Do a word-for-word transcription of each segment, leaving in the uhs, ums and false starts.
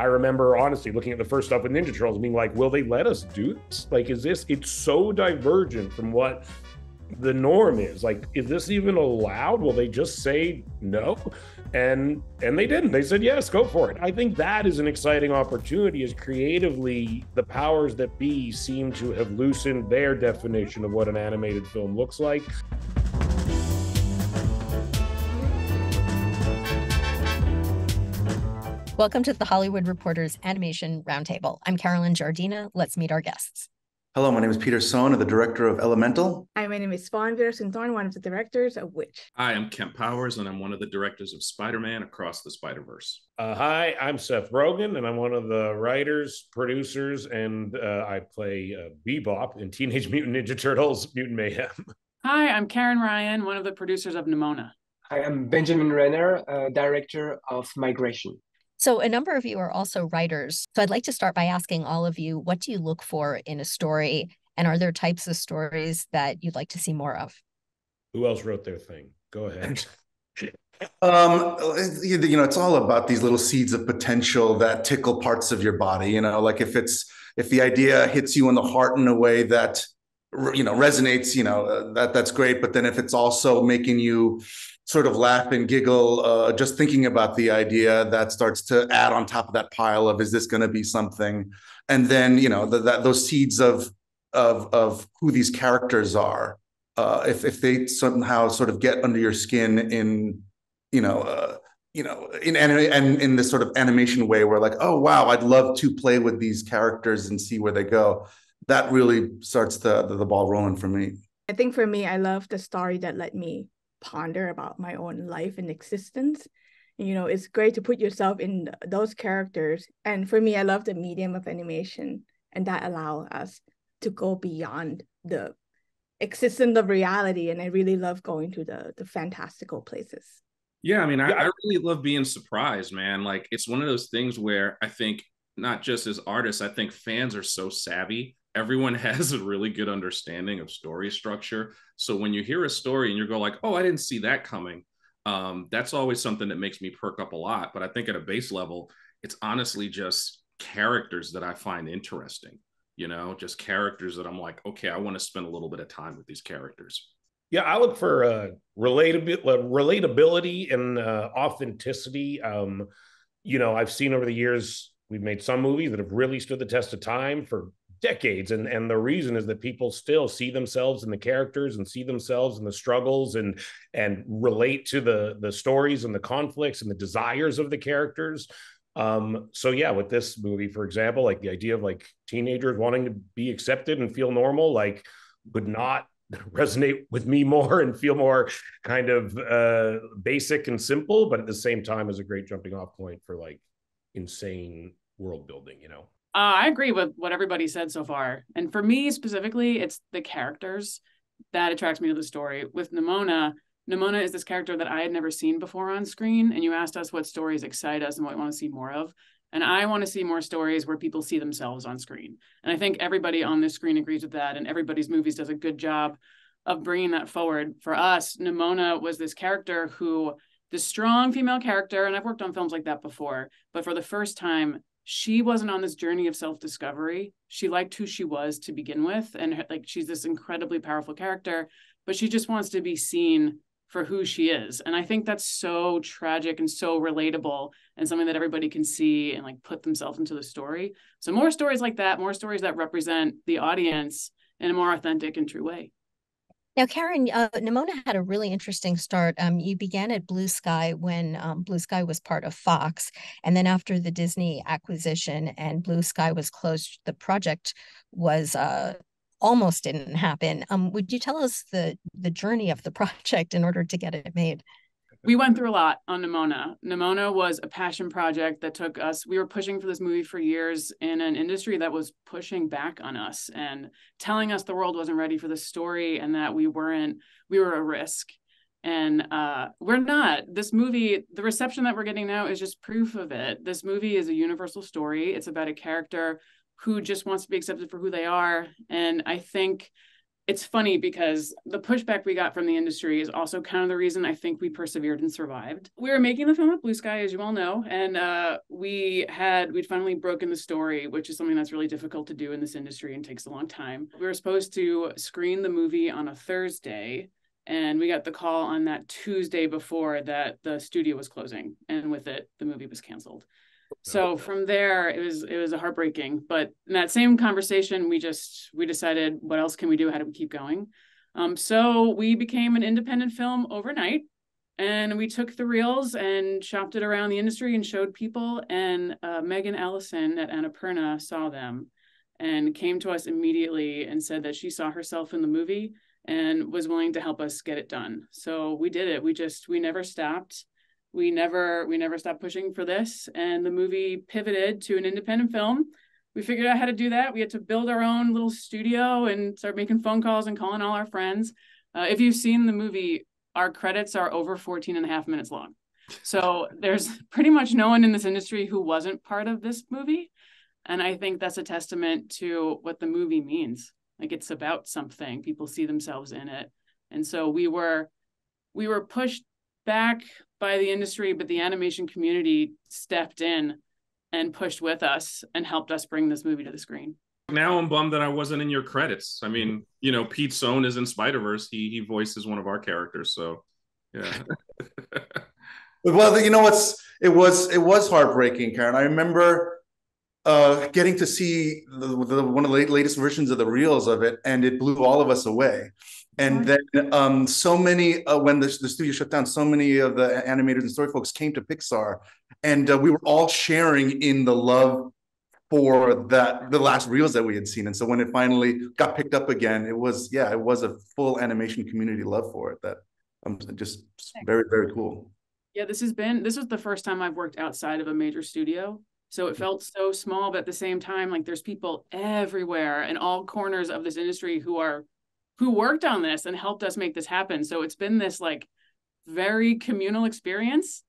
I remember honestly looking at the first stuff with Ninja Turtles and being like, will they let us do this? Like, is this, it's so divergent from what the norm is. Like, is this even allowed? Will they just say no? And and they didn't. They said, yes, go for it. I think that is an exciting opportunity, as creatively the powers that be seem to have loosened their definition of what an animated film looks like. Welcome to the Hollywood Reporter's Animation Roundtable. I'm Carolyn Giardina. Let's meet our guests. Hello, my name is Peter Sohn, the director of Elemental. Hi, my name is Fawn Veerasunthorn, one of the directors of Wish. Hi, I'm Kemp Powers, and I'm one of the directors of Spider-Man: Across the Spider-Verse. Uh, hi, I'm Seth Rogen, and I'm one of the writers, producers, and uh, I play uh, Bebop in Teenage Mutant Ninja Turtles: Mutant Mayhem. Hi, I'm Karen Ryan, one of the producers of Nimona. Hi, I'm Benjamin Renner, uh, director of Migration. So a number of you are also writers. So I'd like to start by asking all of you, what do you look for in a story? And are there types of stories that you'd like to see more of? Who else wrote their thing? Go ahead. Um, you know, it's all about these little seeds of potential that tickle parts of your body. You know, like if it's, if the idea hits you in the heart in a way that, you know, resonates, you know, that that's great. But then if it's also making you sort of laugh and giggle, uh, just thinking about the idea, that starts to add on top of that pile of, is this going to be something? And then, you know, the, that those seeds of of of who these characters are, uh, if if they somehow sort of get under your skin in, you know, uh, you know, in anime and in this sort of animation way, where like, oh wow, I'd love to play with these characters and see where they go. That really starts the the, the ball rolling for me. I think for me, I love the story that let me ponder about my own life and existence. You know, it's great to put yourself in those characters. And for me, I love the medium of animation, and that allows us to go beyond the existence of reality. And I really love going to the the fantastical places. Yeah, I mean, I, I really love being surprised, man. Like, it's one of those things where I think not just as artists, I think fans are so savvy. Everyone has a really good understanding of story structure. So when you hear a story and you go like, oh, I didn't see that coming. Um, that's always something that makes me perk up a lot. But I think at a base level, it's honestly just characters that I find interesting, you know, just characters that I'm like, okay, I want to spend a little bit of time with these characters. Yeah, I look for uh, relatabil- relatability and uh, authenticity. Um, you know, I've seen over the years, we've made some movies that have really stood the test of time for decades. And, and the reason is that people still see themselves in the characters and see themselves in the struggles and and relate to the, the stories and the conflicts and the desires of the characters. Um, so yeah, with this movie, for example, like the idea of like teenagers wanting to be accepted and feel normal, like would not resonate with me more and feel more kind of uh, basic and simple, but at the same time is a great jumping off point for like insane world building, you know? Uh, I agree with what everybody said so far. And for me specifically, it's the characters that attracts me to the story. With Nimona, Nimona is this character that I had never seen before on screen. And you asked us what stories excite us and what we want to see more of. And I want to see more stories where people see themselves on screen. And I think everybody on this screen agrees with that. And everybody's movies does a good job of bringing that forward. For us, Nimona was this character who, this strong female character, and I've worked on films like that before, but for the first time, she wasn't on this journey of self-discovery. She liked who she was to begin with. And her, like, she's this incredibly powerful character, but she just wants to be seen for who she is. And I think that's so tragic and so relatable and something that everybody can see and like put themselves into the story. So more stories like that, more stories that represent the audience in a more authentic and true way. Now, Karen, uh, Nimona had a really interesting start. Um, you began at Blue Sky when um, Blue Sky was part of Fox. And then after the Disney acquisition and Blue Sky was closed, the project was uh, almost didn't happen. Um, would you tell us the, the journey of the project in order to get it made? We went through a lot on Nimona. Nimona was a passion project that took us, we were pushing for this movie for years in an industry that was pushing back on us and telling us the world wasn't ready for this story and that we weren't, we were a risk. And uh, we're not. This movie, the reception that we're getting now is just proof of it. This movie is a universal story. It's about a character who just wants to be accepted for who they are. And I think it's funny because the pushback we got from the industry is also kind of the reason I think we persevered and survived. We were making the film at Blue Sky, as you all know, and uh, we had, we'd finally broken the story, which is something that's really difficult to do in this industry and takes a long time. We were supposed to screen the movie on a Thursday, and we got the call on that Tuesday before that the studio was closing, and with it, the movie was canceled. So from there, it was it was heartbreaking. But in that same conversation, we just we decided, what else can we do? How do we keep going? Um, so we became an independent film overnight, and we took the reels and shopped it around the industry and showed people. And uh, Megan Ellison at Annapurna saw them and came to us immediately and said that she saw herself in the movie and was willing to help us get it done. So we did it. We just we never stopped. We never we never stopped pushing for this, and the movie pivoted to an independent film. We figured out how to do that. We had to build our own little studio and start making phone calls and calling all our friends. Uh, if you've seen the movie, our credits are over fourteen and a half minutes long. So there's pretty much no one in this industry who wasn't part of this movie. And I think that's a testament to what the movie means. Like, it's about something. People see themselves in it. And so we were we were pushed back by the industry, but the animation community stepped in and pushed with us and helped us bring this movie to the screen. Now I'm bummed that I wasn't in your credits. I mean, you know, Pete Sohn is in Spider-Verse. He he voices one of our characters, so yeah. Well, you know what's it was it was heartbreaking, Karen. I remember uh, getting to see the, the, one of the latest versions of the reels of it, and it blew all of us away. And then um, so many, uh, when the, the studio shut down, so many of the animators and story folks came to Pixar, and uh, we were all sharing in the love for that the last reels that we had seen. And so when it finally got picked up again, it was, yeah, it was a full animation community love for it that um, just very, very cool. Yeah, this has been, this was the first time I've worked outside of a major studio. So it felt so small, but at the same time, like, there's people everywhere in all corners of this industry who are who worked on this and helped us make this happen. So it's been this like very communal experience.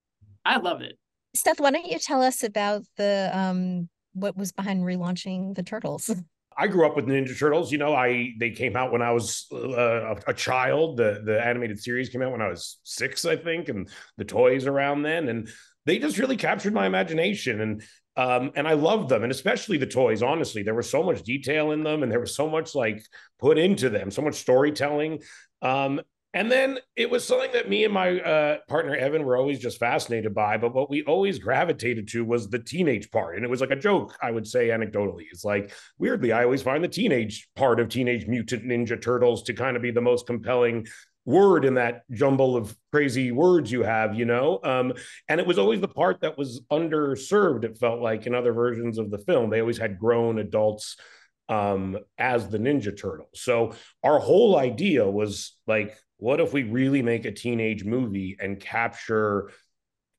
I love it. Seth, why don't you tell us about the um, what was behind relaunching the Turtles? I grew up with Ninja Turtles. You know, I they came out when I was uh, a child. The the animated series came out when I was six, I think, and the toys around then. And they just really captured my imagination. And Um, and I loved them, and especially the toys, honestly. There was so much detail in them, and there was so much like put into them, so much storytelling. Um, and then it was something that me and my uh, partner, Evan, were always just fascinated by. But what we always gravitated to was the teenage part. And it was like a joke, I would say, anecdotally. It's like, weirdly, I always find the teenage part of Teenage Mutant Ninja Turtles to kind of be the most compelling word in that jumble of crazy words you have, you know? Um, and it was always the part that was underserved, it felt like, in other versions of the film. They always had grown adults um, as the Ninja Turtles. So our whole idea was like, what if we really make a teenage movie and capture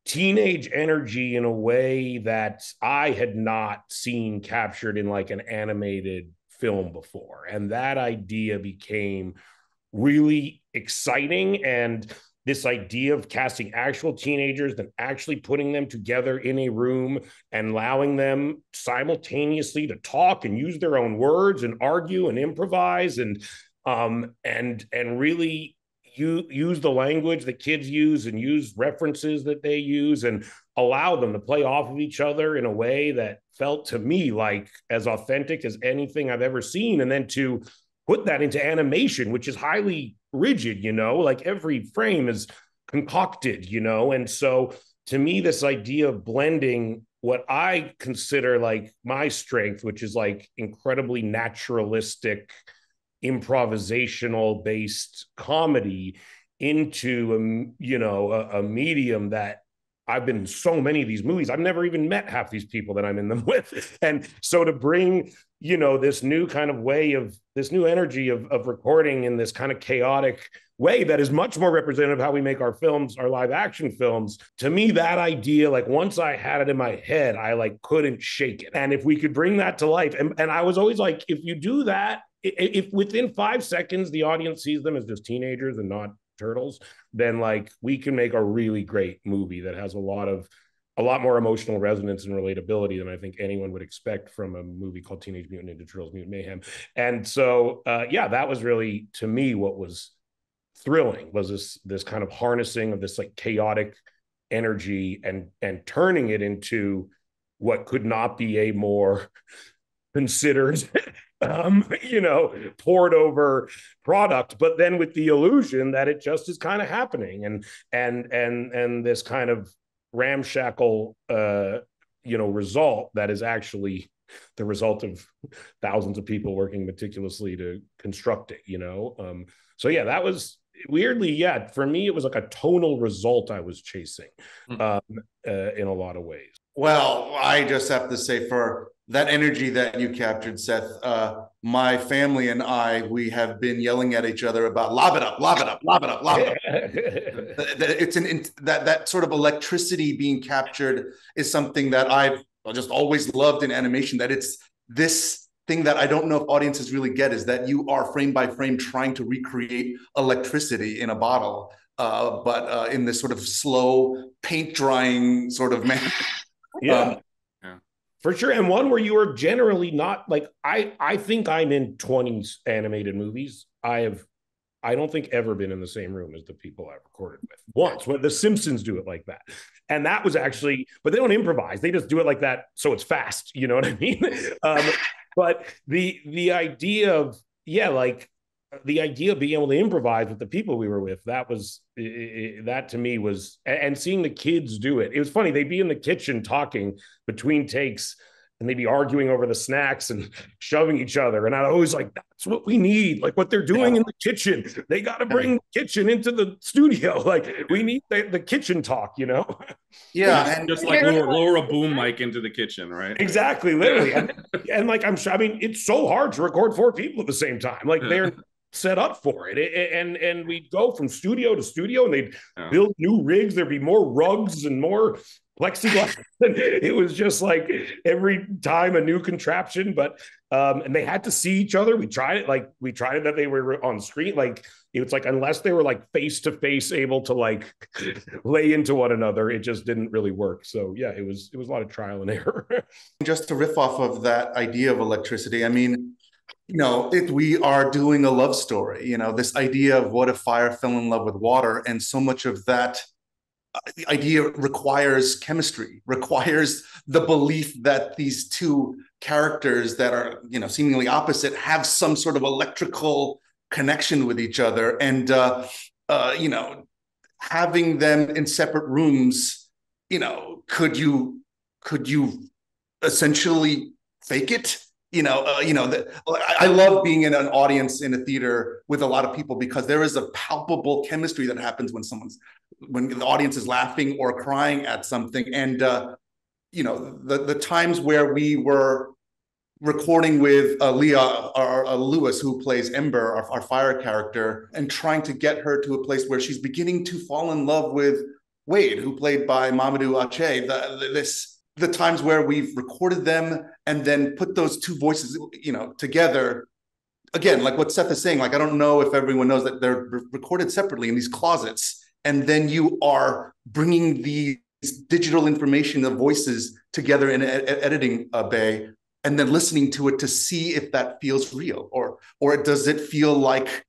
teenage energy in a way that I had not seen captured in like an animated film before? And that idea became really exciting, and this idea of casting actual teenagers and actually putting them together in a room and allowing them simultaneously to talk and use their own words and argue and improvise and um and and really you use the language that kids use and use references that they use and allow them to play off of each other in a way that felt to me like as authentic as anything I've ever seen. And then to put that into animation, which is highly rigid, you know, like every frame is concocted, you know. And so to me, this idea of blending what I consider like my strength, which is like incredibly naturalistic, improvisational based comedy, into, a, you know, a, a medium that I've been in so many of these movies. I've never even met half these people that I'm in them with. And so to bring, you know, this new kind of way of, this new energy of, of recording in this kind of chaotic way that is much more representative of how we make our films, our live action films. To me, that idea, like once I had it in my head, I like couldn't shake it. And if we could bring that to life. And, and I was always like, if you do that, if within five seconds, the audience sees them as just teenagers and not Turtles, then like we can make a really great movie that has a lot of a lot more emotional resonance and relatability than I think anyone would expect from a movie called Teenage Mutant Ninja Turtles: Mutant Mayhem. And so, uh, yeah, that was really, to me, what was thrilling, was this this kind of harnessing of this like chaotic energy and and turning it into what could not be a more considered, um, you know, poured over product, but then with the illusion that it just is kind of happening, and and and and this kind of ramshackle, uh, you know, result that is actually the result of thousands of people working meticulously to construct it, you know? Um, so yeah, that was weirdly, yeah, for me, it was like a tonal result I was chasing um, uh, in a lot of ways. Well, I just have to say, for that energy that you captured, Seth, uh, my family and I, we have been yelling at each other about lob it up, lob it up, lob it up, lob it up. It's an, that, that sort of electricity being captured is something that I've just always loved in animation, that it's this thing that I don't know if audiences really get, is that you are frame by frame trying to recreate electricity in a bottle, uh, but uh, in this sort of slow paint drying sort of manner. Yeah. Um, yeah, for sure. And one where you are generally not like, I, I think I'm in twenties animated movies. I have, I don't think ever been in the same room as the people I've recorded with once, when the Simpsons do it like that. And that was actually, but they don't improvise. They just do it like that. So it's fast, you know what I mean? um, but the, the idea of, yeah, like the idea of being able to improvise with the people we were with, that was, it, that to me was, and seeing the kids do it. It was funny. They'd be in the kitchen talking between takes and they'd be arguing over the snacks and shoving each other. And I always like, that's what we need. Like what they're doing yeah. in the kitchen, they got to bring the kitchen into the studio. Like we need the, the kitchen talk, you know? Yeah. And just like lower, lower a boom mic into the kitchen, right? Exactly. Literally. and, and like, I'm sure, I mean, it's so hard to record four people at the same time. Like they're, set up for it. it and and we'd go from studio to studio and they'd oh. build new rigs. There'd be more rugs and more plexiglass. It was just like every time a new contraption, but um and they had to see each other. We tried it like we tried it that they were on screen. Like it was like, unless they were like face to face able to like lay into one another, it just didn't really work. So yeah, it was it was a lot of trial and error. Just to riff off of that idea of electricity, I mean, you know, it, we are doing a love story, you know, this idea of what if fire fell in love with water. And so much of that idea requires chemistry, requires the belief that these two characters that are, you know, seemingly opposite have some sort of electrical connection with each other. And, uh, uh, you know, having them in separate rooms, you know, could you, could you essentially fake it? You know, uh, you know, the, I love being in an audience in a theater with a lot of people, because there is a palpable chemistry that happens when someone's, when the audience is laughing or crying at something. And, uh, you know, the, the times where we were recording with uh, Leah or uh, Lewis, who plays Ember, our, our fire character, and trying to get her to a place where she's beginning to fall in love with Wade, who played by Mamadou Ache, the, the, this... the times where we've recorded them and then put those two voices, you know, together. Again, like what Seth is saying, like, I don't know if everyone knows that they're re- recorded separately in these closets. And then you are bringing these digital information, the voices together in an ed- editing uh, bay, and then listening to it to see if that feels real, or, or does it feel like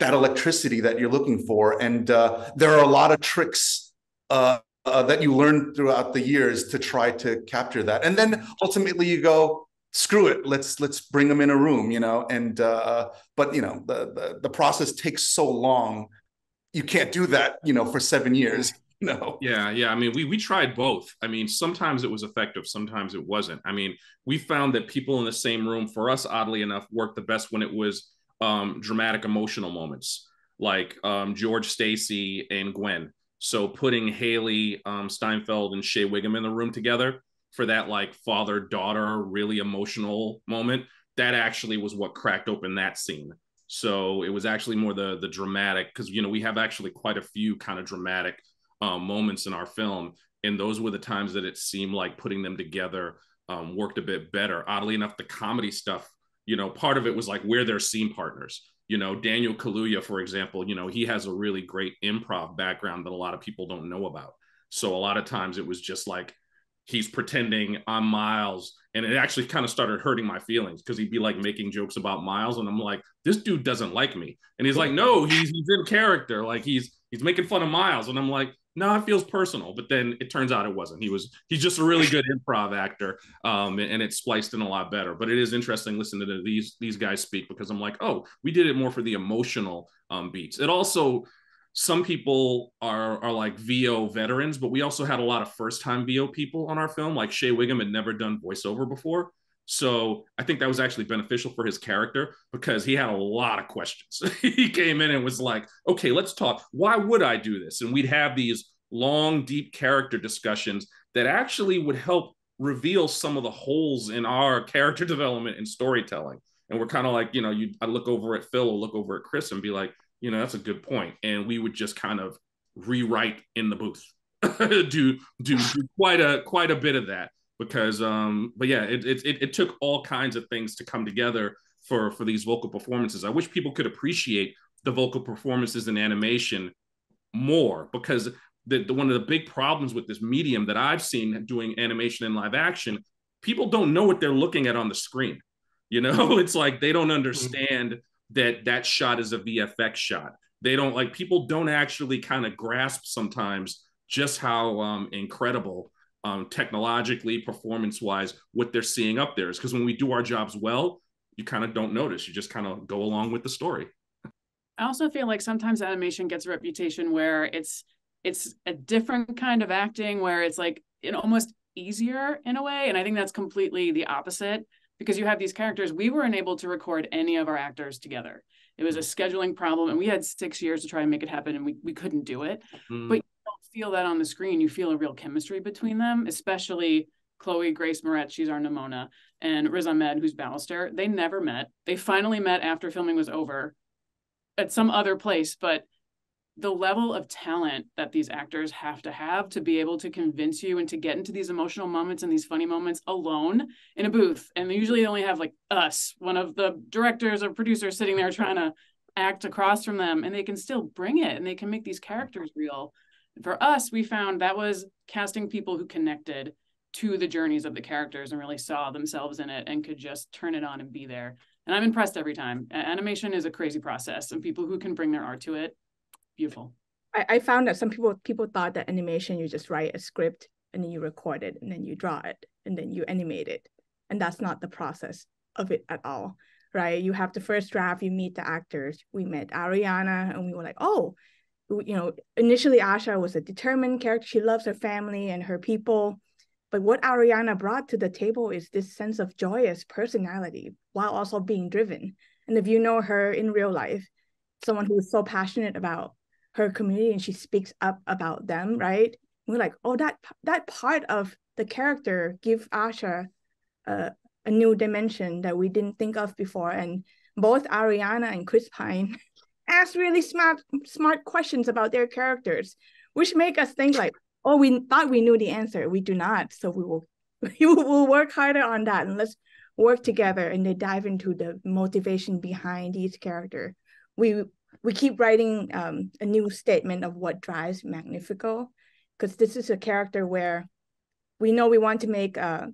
that electricity that you're looking for? And uh, there are a lot of tricks uh, Uh, that you learn throughout the years to try to capture that, and then ultimately you go, screw it, let's let's bring them in a room, you know. And uh, but you know, the, the the process takes so long, you can't do that, you know, for seven years. No. Yeah, yeah. I mean, we we tried both. I mean, sometimes it was effective, sometimes it wasn't. I mean, we found that people in the same room, for us, oddly enough, worked the best when it was um, dramatic, emotional moments, like um, George Stacy and Gwen. So putting Haley um, Steinfeld and Shea Whigham in the room together for that like father-daughter really emotional moment, that actually was what cracked open that scene. So it was actually more the the dramatic, because, you know, we have actually quite a few kind of dramatic um, moments in our film. And those were the times that it seemed like putting them together um, worked a bit better. Oddly enough, the comedy stuff, you know, part of it was like where they're scene partners. You know, Daniel Kaluuya, for example, you know, he has a really great improv background that a lot of people don't know about. So a lot of times it was just like, he's pretending I'm Miles. And it actually kind of started hurting my feelings because he'd be like making jokes about Miles. And I'm like, this dude doesn't like me. And he's like, no, he's, he's in character. Like he's, he's making fun of Miles. And I'm like, no, it feels personal. But then it turns out it wasn't. He was, he's just a really good improv actor. Um, and, and it spliced in a lot better, but it is interesting listening to these, these guys speak, because I'm like, oh, we did it more for the emotional um, beats. It also, some people are, are like V O veterans, but we also had a lot of first-time V O people on our film. Like Shea Whigham had never done voiceover before. So I think that was actually beneficial for his character because he had a lot of questions. He came in and was like, okay, let's talk. Why would I do this? And we'd have these long, deep character discussions that actually would help reveal some of the holes in our character development and storytelling. And we're kind of like, you know, you I look over at Phil or look over at Chris and be like, you know, that's a good point. And we would just kind of rewrite in the booth, do, do do quite a quite a bit of that because, um, but yeah, it, it it took all kinds of things to come together for for these vocal performances. I wish people could appreciate the vocal performances in animation more because the, the one of the big problems with this medium that I've seen doing animation and live action, people don't know what they're looking at on the screen. You know, it's like they don't understand that that shot is a V F X shot. They don't like, people don't actually kind of grasp sometimes just how um, incredible um, technologically, performance-wise, what they're seeing up there is. Because when we do our jobs well, you kind of don't notice. You just kind of go along with the story. I also feel like sometimes animation gets a reputation where it's it's a different kind of acting, where it's like it almost easier in a way. And I think that's completely the opposite. Because you have these characters, we weren't able to record any of our actors together. It was a scheduling problem, and we had six years to try and make it happen, and we, we couldn't do it. Mm. But you don't feel that on the screen. You feel a real chemistry between them, especially Chloe Grace Moretz, she's our Nimona, and Riz Ahmed, who's Ballister. They never met. They finally met after filming was over at some other place, but the level of talent that these actors have to have to be able to convince you and to get into these emotional moments and these funny moments alone in a booth. And they usually only have like us, one of the directors or producers sitting there trying to act across from them, and they can still bring it and they can make these characters real. For us, we found that was casting people who connected to the journeys of the characters and really saw themselves in it and could just turn it on and be there. And I'm impressed every time. Animation is a crazy process, and people who can bring their art to it, beautiful. I, I found that some people people thought that animation, you just write a script and then you record it and then you draw it and then you animate it. And that's not the process of it at all, right? You have the first draft, you meet the actors. We met Ariana and we were like, oh, you know, initially Asha was a determined character. She loves her family and her people. But what Ariana brought to the table is this sense of joyous personality while also being driven. And if you know her in real life, someone who is so passionate about her community and she speaks up about them, right? We're like, oh, that that part of the character give Asha uh, a new dimension that we didn't think of before. And both Ariana and Chris Pine asked really smart smart questions about their characters, which make us think like, oh, we thought we knew the answer. We do not. So we will we will work harder on that and let's work together. And they dive into the motivation behind each character. We we keep writing um, a new statement of what drives Magnifico, because this is a character where we know we want to make uh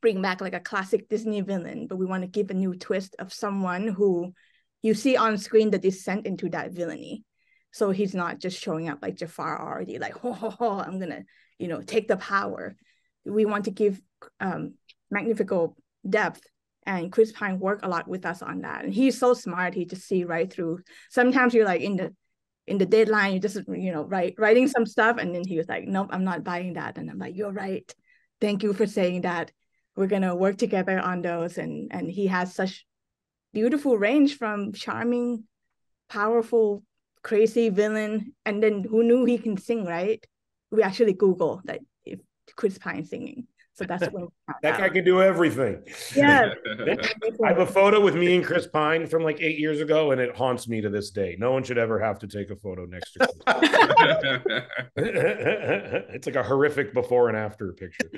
bring back like a classic Disney villain, but we want to give a new twist of someone who you see on screen the descent into that villainy. So he's not just showing up like Jafar already, like ho ho ho, I'm gonna you know take the power. We want to give um, Magnifico depth. And Chris Pine worked a lot with us on that. And he's so smart, he just see right through. Sometimes you're like in the in the deadline, you're just, you know, write, writing some stuff. And then he was like, nope, I'm not buying that. And I'm like, you're right. Thank you for saying that. We're gonna work together on those. And and he has such beautiful range from charming, powerful, crazy villain. And then who knew he can sing, right? We actually Google that if Chris Pine singing. So that's what that guy can do everything. Yeah, I have a photo with me and Chris Pine from like eight years ago, and it haunts me to this day. No one should ever have to take a photo next to Chris. It's like a horrific before and after picture.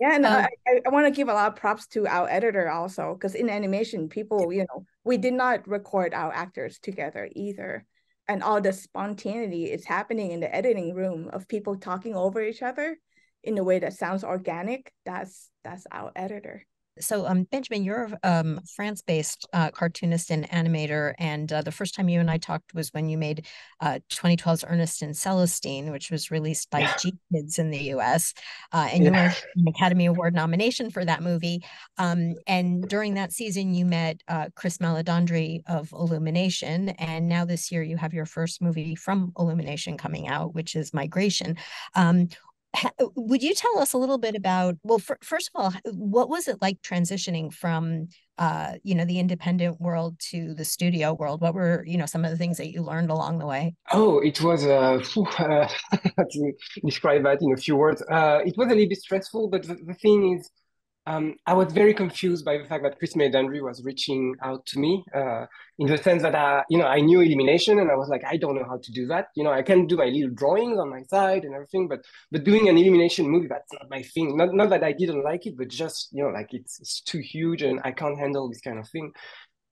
Yeah, and no, um, I, I want to give a lot of props to our editor also, because in animation, people, you know, we did not record our actors together either. and all the spontaneity is happening in the editing room of people talking over each other in a way that sounds organic, that's that's our editor. So, um, Benjamin, you're a um, France-based uh, cartoonist and animator, and uh, the first time you and I talked was when you made uh, twenty twelve's Ernest and Celestine, which was released by yeah. G-Kids in the U S, uh, and yeah. you were an Academy Award nomination for that movie. Um, and during that season, you met uh, Chris Meledandri of Illumination, and now this year you have your first movie from Illumination coming out, which is Migration. Um, Would you tell us a little bit about, well, for, first of all, what was it like transitioning from, uh, you know, the independent world to the studio world? What were, you know, some of the things that you learned along the way? Oh, it was, uh, to describe that in a few words, uh, it was a little bit stressful, but the, the thing is, um, I was very confused by the fact that Chris Meledandri was reaching out to me uh, in the sense that, I, you know, I knew Illumination and I was like, I don't know how to do that. You know, I can do my little drawings on my side and everything, but but doing an Illumination movie, that's not my thing. Not, not that I didn't like it, but just, you know, like it's, it's too huge and I can't handle this kind of thing.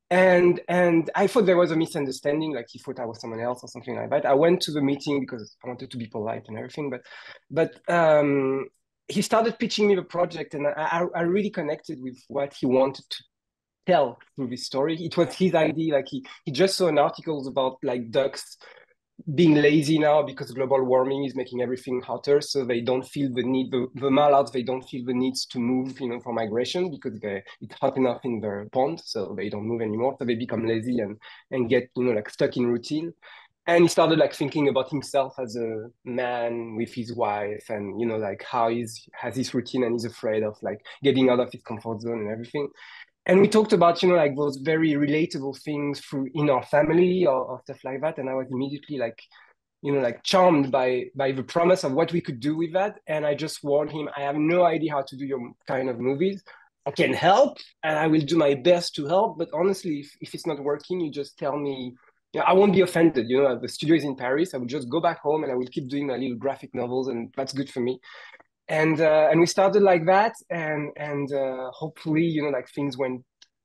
And and I thought there was a misunderstanding, like he thought I was someone else or something like that. I went to the meeting because I wanted to be polite and everything, but, but um, he started pitching me the project and I, I really connected with what he wanted to tell through this story. It was his idea, like he, he just saw an article about like ducks being lazy now because global warming is making everything hotter. So they don't feel the need, the, the mallards, they don't feel the needs to move, you know, for migration because they, it's hot enough in their pond. So they don't move anymore. So they become lazy and, and get, you know, like stuck in routine. And he started like thinking about himself as a man with his wife and, you know, like how he's has his routine and he's afraid of like getting out of his comfort zone and everything. And we talked about, you know, like those very relatable things through in our family or, or stuff like that. And I was immediately like, you know, like charmed by by the promise of what we could do with that. And I just warned him, I have no idea how to do your kind of movies. I can help and I will do my best to help. But honestly, if, if it's not working, you just tell me. I won't be offended, you know, the studio is in Paris, I will just go back home and I will keep doing my little graphic novels and that's good for me. And uh, and we started like that and and uh, hopefully, you know, like things went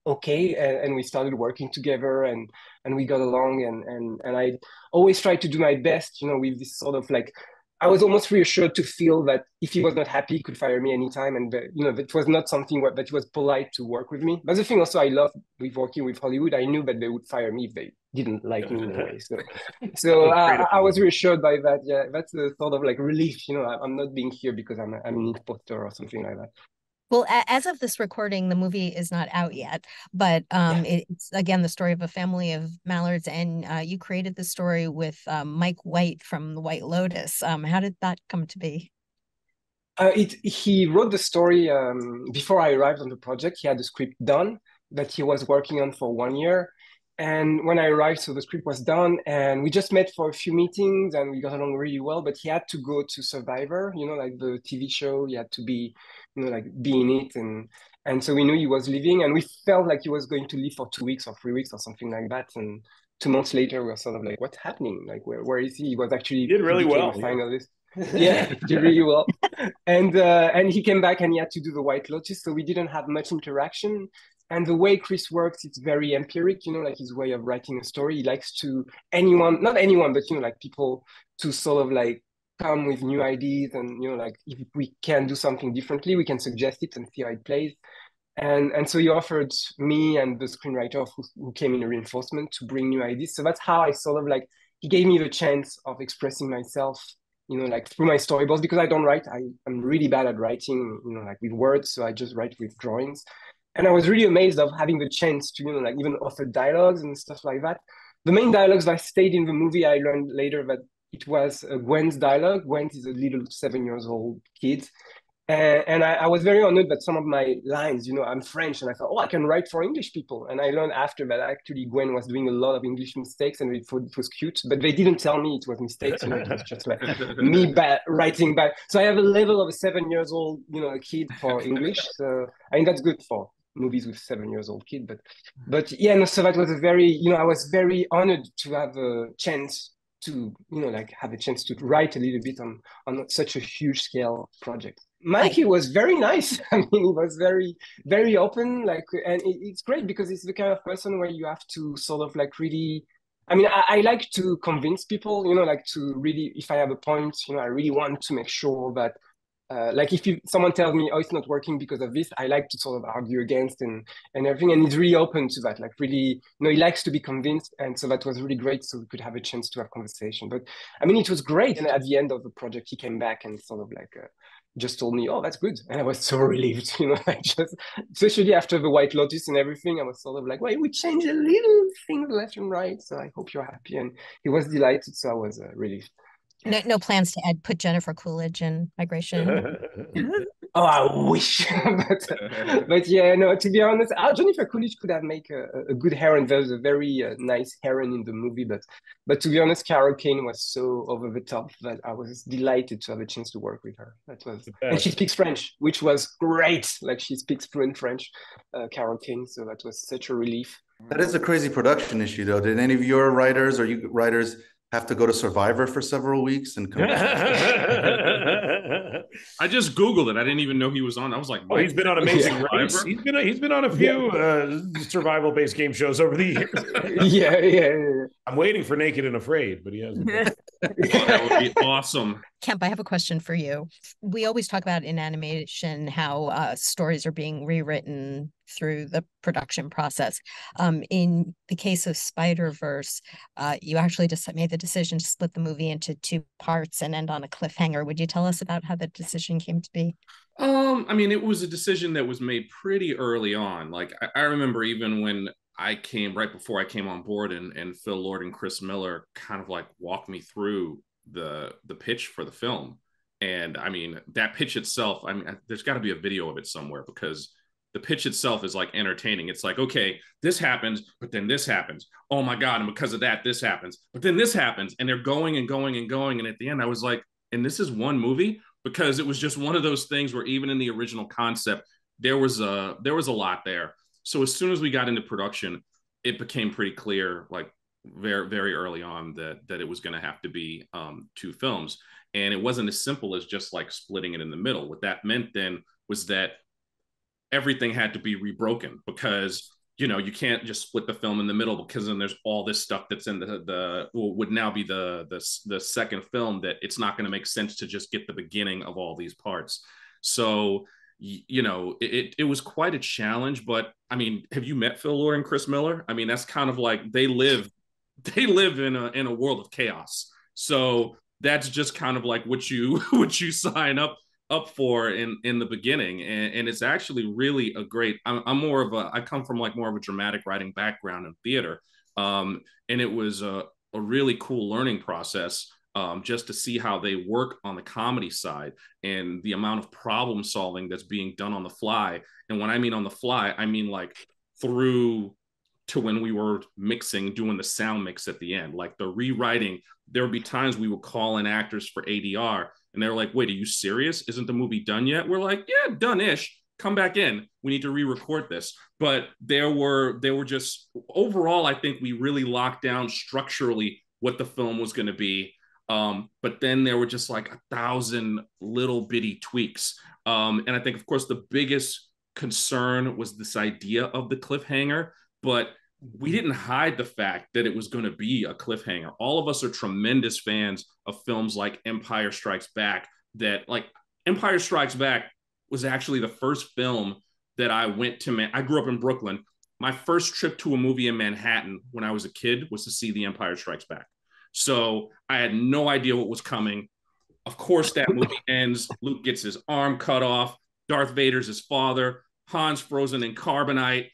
okay and, and we started working together and, and we got along and, and, and I always tried to do my best, you know, with this sort of like, I was almost reassured to feel that if he was not happy, he could fire me anytime. And, you know, that was not something that he was polite to work with me. But the thing also I love with working with Hollywood, I knew that they would fire me if they didn't like me in a way. So, so I, I was reassured by that. Yeah, that's the sort of like relief, you know, I'm not being here because I'm, I'm an imposter or something like that. Well, as of this recording, the movie is not out yet, but um, yeah. it's, again, the story of a family of Mallards, and uh, you created the story with um, Mike White from The White Lotus. Um, how did that come to be? Uh, it, he wrote the story um, before I arrived on the project. He had the script done that he was working on for one year. And when I arrived, so the script was done and we just met for a few meetings and we got along really well, but he had to go to Survivor, you know, like the T V show, he had to be, you know, like be in it. And, and so we knew he was leaving and we felt like he was going to leave for two weeks or three weeks or something like that. And two months later, we were sort of like, what's happening? Like, where, where is he? He was actually- He did really well. Finalist. Yeah, he did really well. And, uh, and he came back and he had to do The White Lotus. So we didn't have much interaction. And the way Chris works, it's very empiric, you know, like his way of writing a story. He likes to anyone, not anyone, but, you know, like people to sort of like come with new ideas and, you know, like if we can do something differently, we can suggest it and see how it plays. And, and so he offered me and the screenwriter who, who came in a reinforcement to bring new ideas. So that's how I sort of like, he gave me the chance of expressing myself, you know, like through my storyboards, because I don't write, I, I'm really bad at writing, you know, like with words. So I just write with drawings. And I was really amazed of having the chance to, you know, like even offer dialogues and stuff like that. The main dialogues that stayed in the movie, I learned later that it was uh, Gwen's dialogue. Gwen is a little seven years old kid. And, and I, I was very honored that some of my lines, you know, I'm French. And I thought, oh, I can write for English people. And I learned after that actually Gwen was doing a lot of English mistakes and it, it was cute. But they didn't tell me it was mistakes. You know, it was just like me ba- writing back. So I have a level of a seven years old, you know, kid for English. So I mean, that's good for movies with seven years old kid, but but yeah, no, so that was a very, you know, I was very honored to have a chance to, you know, like have a chance to write a little bit on on such a huge scale project. Mikey was very nice. I mean, he was very, very open, like, and it, it's great because it's the kind of person where you have to sort of like really I mean, I, I like to convince people, you know, like to really, if I have a point, you know, I really want to make sure that, uh, like if you, someone tells me, oh, it's not working because of this, I like to sort of argue against and, and everything. And he's really open to that, like really, you know, he likes to be convinced. And so that was really great. So we could have a chance to have conversation. But I mean, it was great. And at the end of the project, he came back and sort of like, uh, just told me, oh, that's good. And I was so relieved, you know, I just, especially after The White Lotus and everything, I was sort of like, wait, we changed a little thing left and right. So I hope you're happy. And he was delighted. So I was uh, relieved. No, no plans to add, put Jennifer Coolidge in Migration. Oh, I wish. but, uh, but yeah, no, to be honest, uh, Jennifer Coolidge could have made a, a good heron. There was a very uh, nice heron in the movie. But but to be honest, Carol Kane was so over the top that I was delighted to have a chance to work with her. That was, and she speaks French, which was great. Like she speaks fluent French, uh, Carol Kane. So that was such a relief. That is a crazy production issue, though. Did any of your writers or you writers have to go to Survivor for several weeks and come back? I just Googled it. I didn't even know he was on. I was like, oh, he's been on Amazing yeah. Race. He's been, he's been on a few uh, survival-based game shows over the years. yeah, yeah, yeah. I'm waiting for Naked and Afraid, but he hasn't. Oh, that would be awesome. Kemp, I have a question for you. We always talk about in animation how uh, stories are being rewritten through the production process. Um, in the case of Spider-Verse, uh, you actually just made the decision to split the movie into two parts and end on a cliffhanger. Would you tell us about how the decision came to be? Um, I mean, it was a decision that was made pretty early on. Like I, I remember even when I came, right before I came on board, and, and Phil Lord and Chris Miller kind of like walked me through the the pitch for the film. And I mean, that pitch itself, I mean, I, there's got to be a video of it somewhere, because the pitch itself is like entertaining. It's like, okay, this happens, but then this happens. Oh my God. And because of that, this happens, but then this happens. And they're going and going and going. And at the end, I was like, and this is one movie, because it was just one of those things where even in the original concept, there was a, there was a lot there. So as soon as we got into production, it became pretty clear, like, very, very early on that that it was going to have to be um, two films. And it wasn't as simple as just like splitting it in the middle. What that meant then was that everything had to be rebroken, because, you know, you can't just split the film in the middle, because then there's all this stuff that's in the, the well, would now be the, the, the second film, that it's not going to make sense to just get the beginning of all these parts. So, you know, it it was quite a challenge. But I mean, have you met Phil Lord and Chris Miller? I mean, that's kind of like, they live They live in a in a world of chaos, so that's just kind of like what you what you sign up up for in in the beginning, and, and it's actually really a great. I'm, I'm more of a I come from like more of a dramatic writing background in theater, um, and it was a a really cool learning process, um, just to see how they work on the comedy side and the amount of problem solving that's being done on the fly. And when I mean on the fly, I mean like through to when we were mixing, doing the sound mix at the end, like the rewriting. There would be times we would call in actors for A D R and they were like, wait, are you serious? Isn't the movie done yet? We're like, yeah, done-ish. Come back in. We need to re-record this. But there were, they were just, overall, I think we really locked down structurally what the film was going to be. Um, but then there were just like a thousand little bitty tweaks. Um, and I think, of course, the biggest concern was this idea of the cliffhanger. But we didn't hide the fact that it was going to be a cliffhanger. All of us are tremendous fans of films like Empire Strikes Back. That like Empire Strikes Back was actually the first film that I went to. Man, I grew up in Brooklyn. My first trip to a movie in Manhattan when I was a kid was to see The Empire Strikes Back. So I had no idea what was coming. Of course, that movie ends. Luke gets his arm cut off. Darth Vader's his father. Han's frozen in carbonite.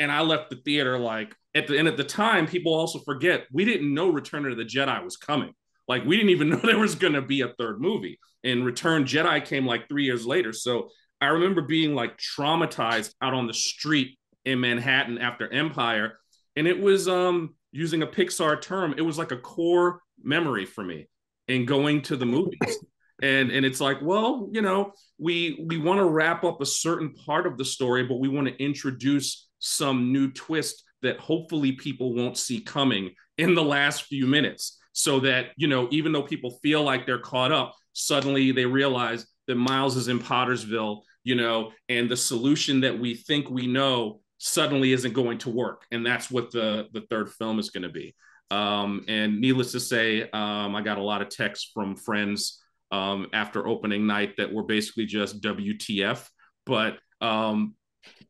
And I left the theater like at the end. At the time, people also forget we didn't know Return of the Jedi was coming. Like we didn't even know there was going to be a third movie. And Return Jedi came like three years later. So I remember being like traumatized out on the street in Manhattan after Empire. And it was um, using a Pixar term. It was like a core memory for me in going to the movies. And and it's like, well, you know, we we want to wrap up a certain part of the story, but we want to introduce some new twist that hopefully people won't see coming in the last few minutes, so that, you know, even though people feel like they're caught up, suddenly they realize that Miles is in Pottersville, you know, and the solution that we think we know suddenly isn't going to work. And that's what the, the third film is going to be. Um, and needless to say, um, I got a lot of texts from friends um, after opening night that were basically just W T F. But um,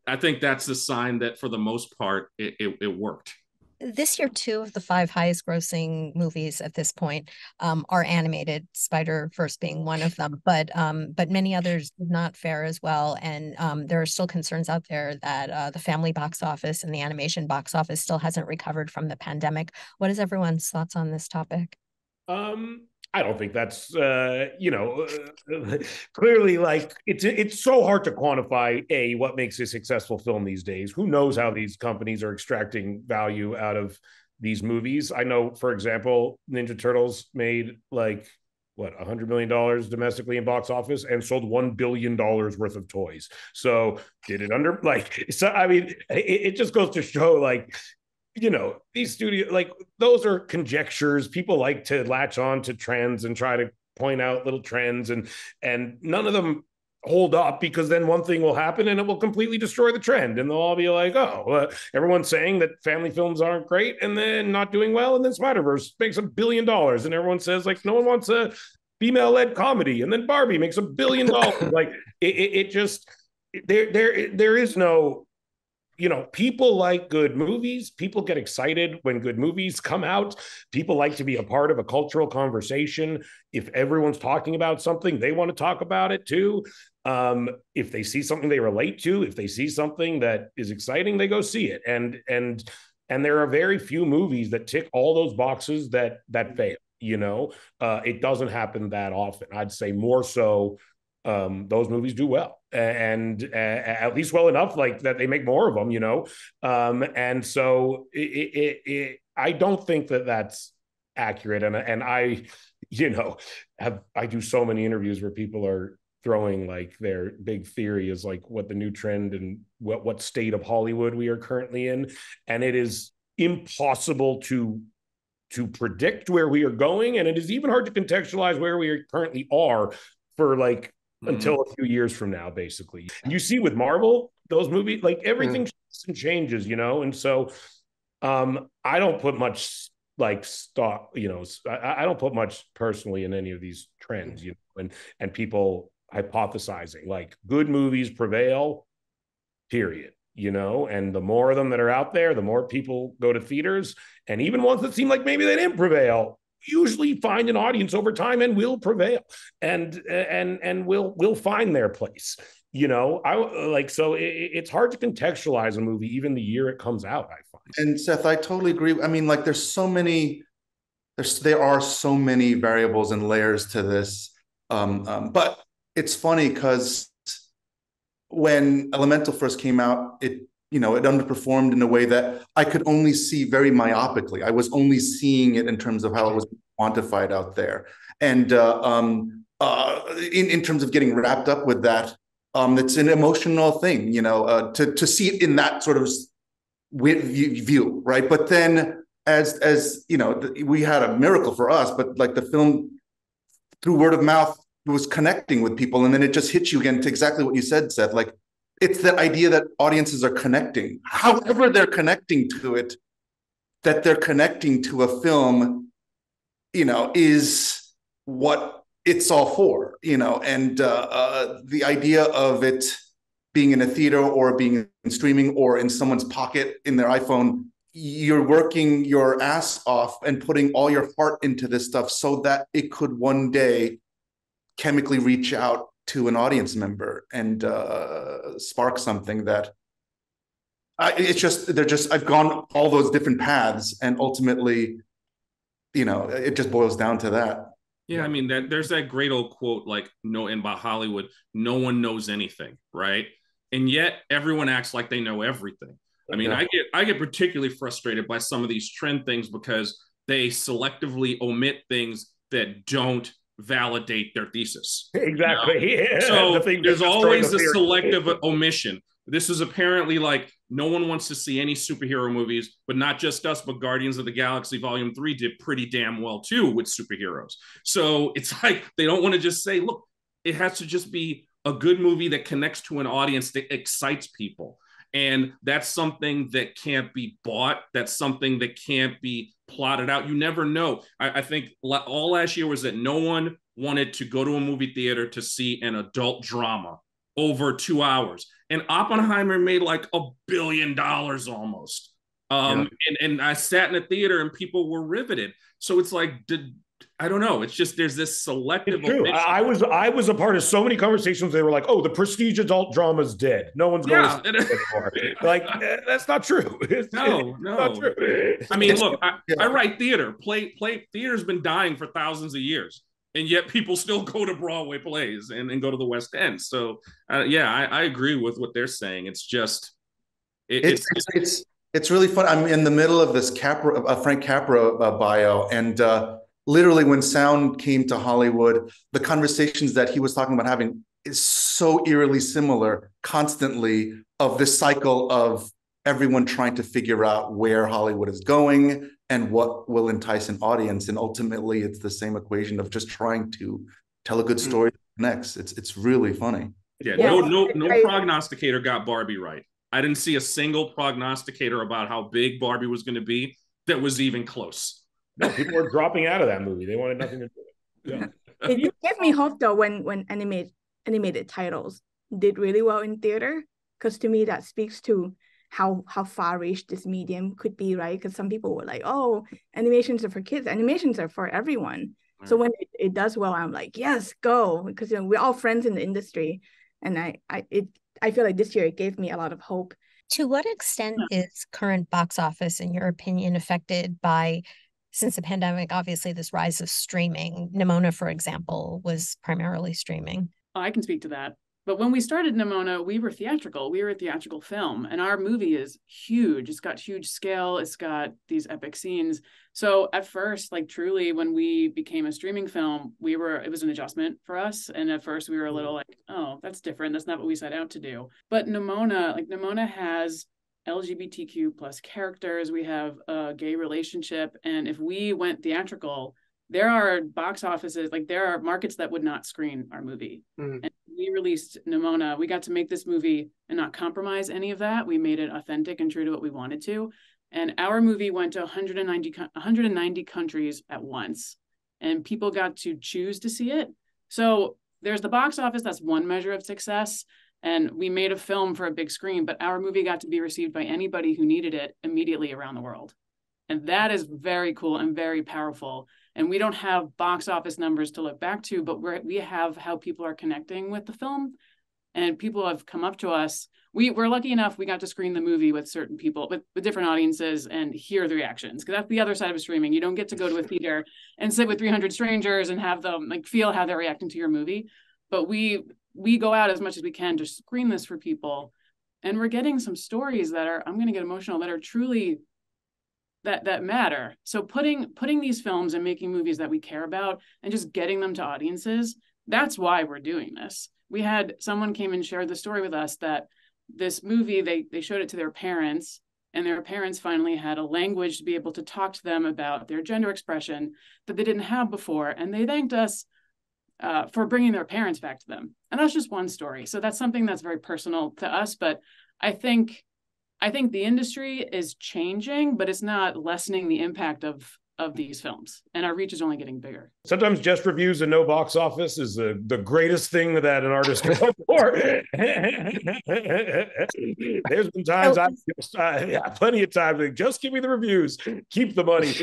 I think that's the sign that for the most part, it, it, it worked. This year, two of the five highest grossing movies at this point um, are animated, Spider-Verse being one of them, but um, but many others did not fare as well. And um, there are still concerns out there that uh, the family box office and the animation box office still hasn't recovered from the pandemic. What is everyone's thoughts on this topic? Um, I don't think that's, uh, you know, uh, clearly, like, it's it's so hard to quantify, A, what makes a successful film these days. Who knows how these companies are extracting value out of these movies? I know, for example, Ninja Turtles made, like, what, one hundred million dollars domestically in box office and sold one billion dollars worth of toys. So did it under, like, so I mean, it, it just goes to show, like, you know, these studios, like, those are conjectures. People like to latch on to trends and try to point out little trends, and and none of them hold up, because then one thing will happen and it will completely destroy the trend, and they'll all be like, oh, uh, everyone's saying that family films aren't great and then not doing well, and then Spider-Verse makes a billion dollars and everyone says, like, no one wants a female-led comedy, and then Barbie makes a billion dollars. Like, it, it, it just, there there there is no, you know, people like good movies. People get excited when good movies come out. People like to be a part of a cultural conversation. If everyone's talking about something, they want to talk about it too. Um, if they see something they relate to, if they see something that is exciting, they go see it. And and and there are very few movies that tick all those boxes that that fail. You know, uh, it doesn't happen that often. I'd say more so, um, those movies do well. And uh, at least well enough, like, that they make more of them, you know? Um, and so it, it, it, I don't think that that's accurate. And, and I, you know, have, I do so many interviews where people are throwing, like, their big theory is, like, what the new trend and what, what state of Hollywood we are currently in. And it is impossible to to predict where we are going. And it is even hard to contextualize where we are currently are for, like, until a few years from now, basically. You see with Marvel, those movies, like, everything mm. changes, you know? And so um, I don't put much, like, stock, you know, I, I don't put much personally in any of these trends, you know, and, and people hypothesizing, like, good movies prevail, period, you know? And the more of them that are out there, the more people go to theaters. And even ones that seem like maybe they didn't prevail, usually find an audience over time and will prevail, and and and will will find their place, you know. I like, so it, it's hard to contextualize a movie even the year it comes out, I find. And Seth, I totally agree. I mean, like, there's so many, there's there are so many variables and layers to this, um, um but it's funny, because when Elemental first came out, it you know, it underperformed in a way that I could only see very myopically. I was only seeing it in terms of how it was quantified out there. And uh, um, uh, in, in terms of getting wrapped up with that, um, it's an emotional thing, you know, uh, to, to see it in that sort of view, right? But then as, as you know, we had a miracle for us, but, like, the film, through word of mouth, was connecting with people. And then it just hits you again to exactly what you said, Seth, like, it's that idea that audiences are connecting, however they're connecting to it, that they're connecting to a film, you know, is what it's all for, you know. And uh, uh, the idea of it being in a theater or being in streaming or in someone's pocket in their iPhone, you're working your ass off and putting all your heart into this stuff so that it could one day chemically reach out to an audience member and uh, spark something that I, it's just, they're just, I've gone all those different paths, and ultimately, you know, it just boils down to that. Yeah, I mean, that there's that great old quote, like, no, and by Hollywood, no one knows anything, right? And yet everyone acts like they know everything. I mean, yeah. I get I get particularly frustrated by some of these trend things because they selectively omit things that don't validate their thesis. Exactly. You know? Yeah. So the there's always a selective omission. This is apparently, like, no one wants to see any superhero movies, but not just us, but Guardians of the Galaxy Volume three did pretty damn well too with superheroes. So it's like, they don't want to just say, look, it has to just be a good movie that connects to an audience that excites people. And that's something that can't be bought. That's something that can't be plotted out. You never know. I, I think all last year was that no one wanted to go to a movie theater to see an adult drama over two hours. And Oppenheimer made like a billion dollars almost. Um, yeah. and, and I sat in a theater and people were riveted. So it's like, did, I don't know. It's just there's this selective. It's true. I, I was I was a part of so many conversations. They were like, "Oh, the prestige adult drama's dead. No one's going yeah. to see it anymore." Like that's not true. It's, no, it's no. Not true. I mean, look, I, yeah. I write theater. Play play theater's been dying for thousands of years, and yet people still go to Broadway plays and, and go to the West End. So uh, yeah, I, I agree with what they're saying. It's just it, it's, it's, it's it's it's really fun. I'm in the middle of this Capra, uh, Frank Capra uh, bio, and. Uh, Literally, when sound came to Hollywood, the conversations that he was talking about having is so eerily similar constantly of this cycle of everyone trying to figure out where Hollywood is going and what will entice an audience. And ultimately, it's the same equation of just trying to tell a good story next. It's it's really funny. Yeah, no, no, no prognosticator got Barbie right. I didn't see a single prognosticator about how big Barbie was going to be that was even close. No, people were dropping out of that movie. They wanted nothing to do with it. Yeah. It gave me hope though when when animated animated titles did really well in theater, because to me that speaks to how how far-reach this medium could be, right? Because some people were like, "Oh, animations are for kids. Animations are for everyone." Right. So when it, it does well, I'm like, "Yes, go!" Because you know, we're all friends in the industry, and I I it I feel like this year it gave me a lot of hope. To what extent is current box office, in your opinion, affected by? Since the pandemic, obviously, this rise of streaming? Nimona, for example, was primarily streaming. I can speak to that. But when we started Nimona, we were theatrical. We were a theatrical film. And our movie is huge. It's got huge scale. It's got these epic scenes. So at first, like truly, when we became a streaming film, we were it was an adjustment for us. And at first, we were a little like, oh, that's different. That's not what we set out to do. But Nimona, like Nimona has L G B T Q plus characters, we have a gay relationship. And if we went theatrical, there are box offices, like there are markets that would not screen our movie. Mm. And we released Nimona. We got to make this movie and not compromise any of that. We made it authentic and true to what we wanted to. And our movie went to one hundred ninety countries at once. And people got to choose to see it. So there's the box office. That's one measure of success. And we made a film for a big screen, but our movie got to be received by anybody who needed it immediately around the world. And that is very cool and very powerful. And we don't have box office numbers to look back to, but we're, we have how people are connecting with the film. And people have come up to us. We were lucky enough, we got to screen the movie with certain people, with, with different audiences and hear the reactions. Because that's the other side of streaming. You don't get to go to a theater and sit with three hundred strangers and have them like feel how they're reacting to your movie. But we... we go out as much as we can to screen this for people. And we're getting some stories that are, I'm going to get emotional, that are truly, that that matter. So putting putting these films and making movies that we care about and just getting them to audiences, that's why we're doing this. We had someone came and shared the story with us that this movie, they they showed it to their parents, and their parents finally had a language to be able to talk to them about their gender expression that they didn't have before. And they thanked us Uh, for bringing their parents back to them. And that's just one story. So that's something that's very personal to us. But I think I think the industry is changing, but it's not lessening the impact of of these films. And our reach is only getting bigger. Sometimes just reviews and no box office is the, the greatest thing that an artist can hope for. There's been times, I've just, I, I, plenty of times, like, just give me the reviews, keep the money.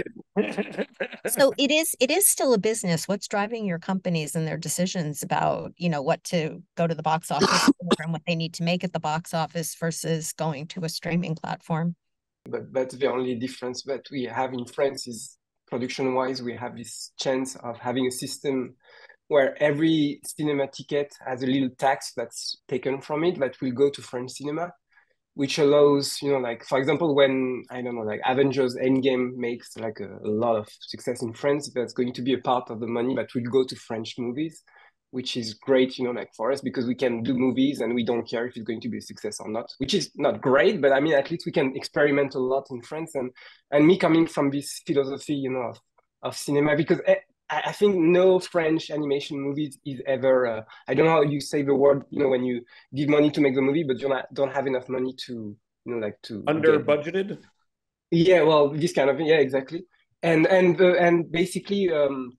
So it is it is still a business. What's driving your companies and their decisions about, you know, what to go to the box office for and what they need to make at the box office versus going to a streaming platform? But that's the only difference that we have in France is, production-wise, we have this chance of having a system where every cinema ticket has a little tax that's taken from it that will go to French cinema, which allows, you know, like, for example, when, I don't know, like Avengers Endgame makes like a, a lot of success in France, that's going to be a part of the money that will go to French movies, which is great, you know, like for us, because we can do movies and we don't care if it's going to be a success or not, which is not great, but I mean, at least we can experiment a lot in France. And, and me coming from this philosophy, you know, of, of cinema, because I think no French animation movie is ever, uh, I don't know how you say the word, you know, when you give money to make the movie, but you not, don't have enough money to, you know, like to... Under budgeted? Yeah, well, this kind of, yeah, exactly. And and uh, and basically, um,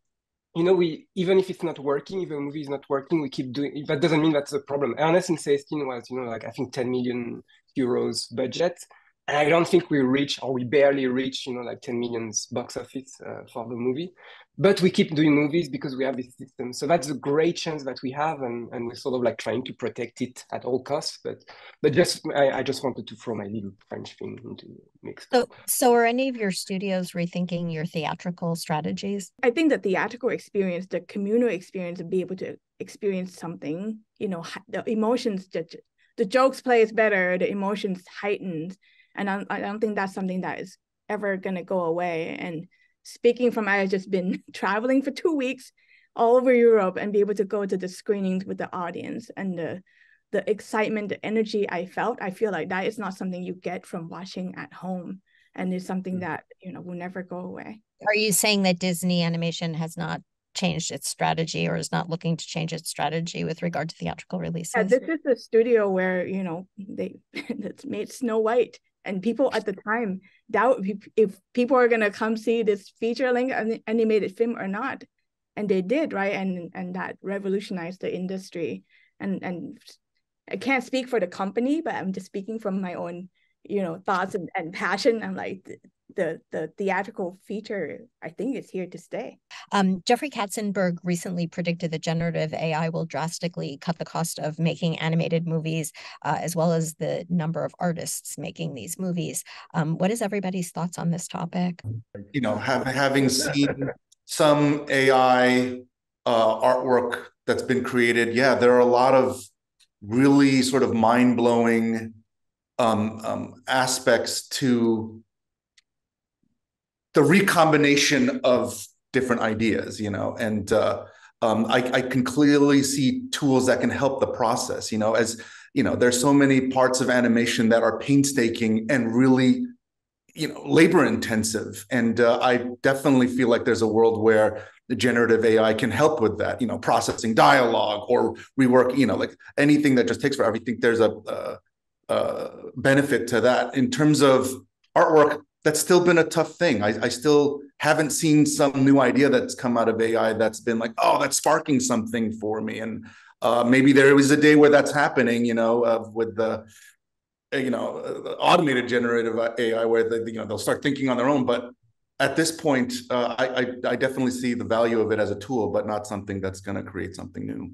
you know, we, even if it's not working, if a movie is not working, we keep doing it. That doesn't mean that's a problem. Ernest and Celestine was, you know, like, I think ten million euros budget. And I don't think we reach, or we barely reach, you know, like ten millions box office uh, for the movie. But we keep doing movies because we have this system. So that's a great chance that we have, and, and we're sort of like trying to protect it at all costs. But but just I, I just wanted to throw my little French thing into the mix. So, so are any of your studios rethinking your theatrical strategies? I think the theatrical experience, the communal experience, and be able to experience something, you know, the emotions, the, the jokes plays better, the emotions heightened. And I, I don't think that's something that is ever going to go away. And speaking from, I've just been traveling for two weeks all over Europe and be able to go to the screenings with the audience and the the excitement, the energy I felt, I feel like that is not something you get from watching at home. And it's something that, you know, will never go away. Are you saying that Disney animation has not changed its strategy or is not looking to change its strategy with regard to theatrical releases? Yeah, this is the studio where, you know, they that's made Snow White. And people at the time doubt if people are going to come see this feature-length animated film or not. And they did, right? And and that revolutionized the industry. And and I can't speak for the company, but I'm just speaking from my own, you know, thoughts and, and passion. I'm like, the, the, the theatrical feature, I think, is here to stay. Um, Jeffrey Katzenberg recently predicted that generative A I will drastically cut the cost of making animated movies, uh, as well as the number of artists making these movies. Um, what is everybody's thoughts on this topic? You know, have, having seen some A I uh, artwork that's been created, yeah, there are a lot of really sort of mind-blowing um, um, aspects to the recombination of different ideas, you know, and uh, um, I, I can clearly see tools that can help the process, you know, as, you know, there's so many parts of animation that are painstaking and really, you know, labor intensive. And uh, I definitely feel like there's a world where the generative A I can help with that, you know, processing dialogue or rework, you know, like anything that just takes forever. I think there's a uh, uh, benefit to that. In terms of artwork, that's still been a tough thing. I, I still haven't seen some new idea that's come out of A I that's been like, oh, that's sparking something for me. And uh, maybe there was a day where that's happening, you know, uh, with the, you know, automated generative A I where they, you know, they'll start thinking on their own. But at this point, uh, I, I, I definitely see the value of it as a tool, but not something that's going to create something new.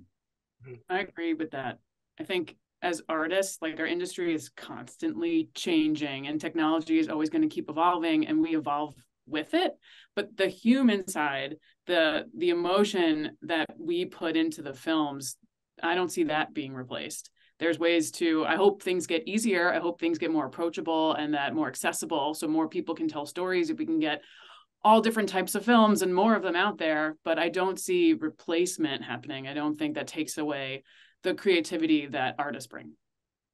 I agree with that. I think as artists, like, our industry is constantly changing and technology is always going to keep evolving and we evolve with it. But the human side, the the emotion that we put into the films, I don't see that being replaced. There's ways to, I hope things get easier. I hope things get more approachable and that more accessible so more people can tell stories, if we can get all different types of films and more of them out there. But I don't see replacement happening. I don't think that takes away the creativity that artists bring.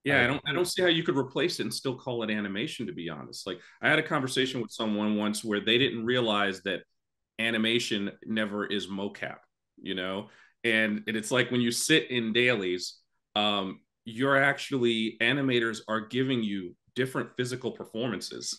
Yeah, I don't I don't see how you could replace it and still call it animation, to be honest. Like, I had a conversation with someone once where they didn't realize that animation never is mocap, you know? And, and it's like when you sit in dailies, um, you're actually, animators are giving you different physical performances.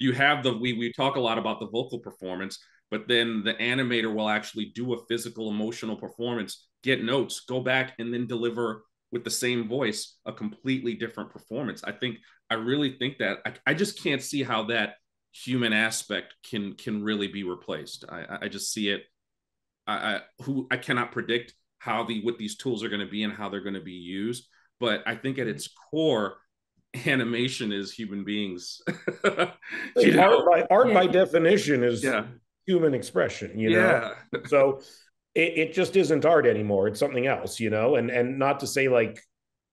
You have the, we, we talk a lot about the vocal performance, but then the animator will actually do a physical, emotional performance, get notes, go back, and then deliver with the same voice a completely different performance. I think, I really think that, I, I just can't see how that human aspect can can really be replaced. I, I just see it, I, I, who, I cannot predict how the, what these tools are gonna be and how they're gonna be used, but I think at its core, animation is human beings. you know? Art, by, art by definition is yeah. human expression, you know? Yeah. So, It, it just isn't art anymore. It's something else, you know, and and not to say, like,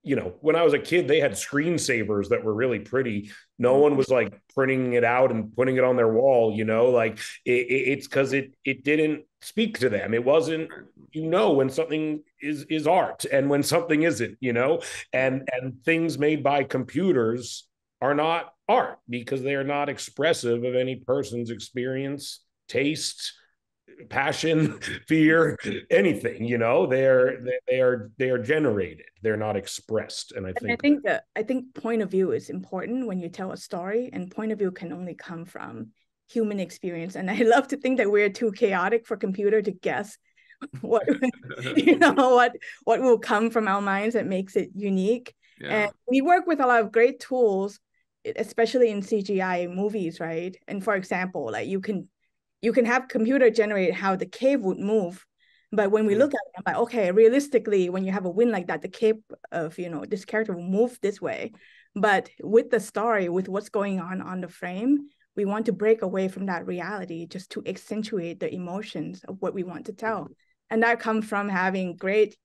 you know, when I was a kid, they had screensavers that were really pretty. No one was like printing it out and putting it on their wall, you know, like it, it, it's because it it didn't speak to them. It wasn't, you know, when something is is art and when something isn't, you know, and and things made by computers are not art because they are not expressive of any person's experience, taste, passion, fear, anything, you know, they're they are they are generated, they're not expressed. And I think and I think that I think point of view is important when you tell a story, and point of view can only come from human experience. And I love to think that we're too chaotic for computer to guess what you know what what will come from our minds that makes it unique. Yeah. And we work with a lot of great tools, especially in C G I movies, right? And for example, like you can you can have computer generate how the cave would move, but when we look at it, I'm like, okay, realistically, when you have a wind like that, the cave of, you know, this character will move this way. But with the story, with what's going on on the frame, we want to break away from that reality just to accentuate the emotions of what we want to tell. And that comes from having great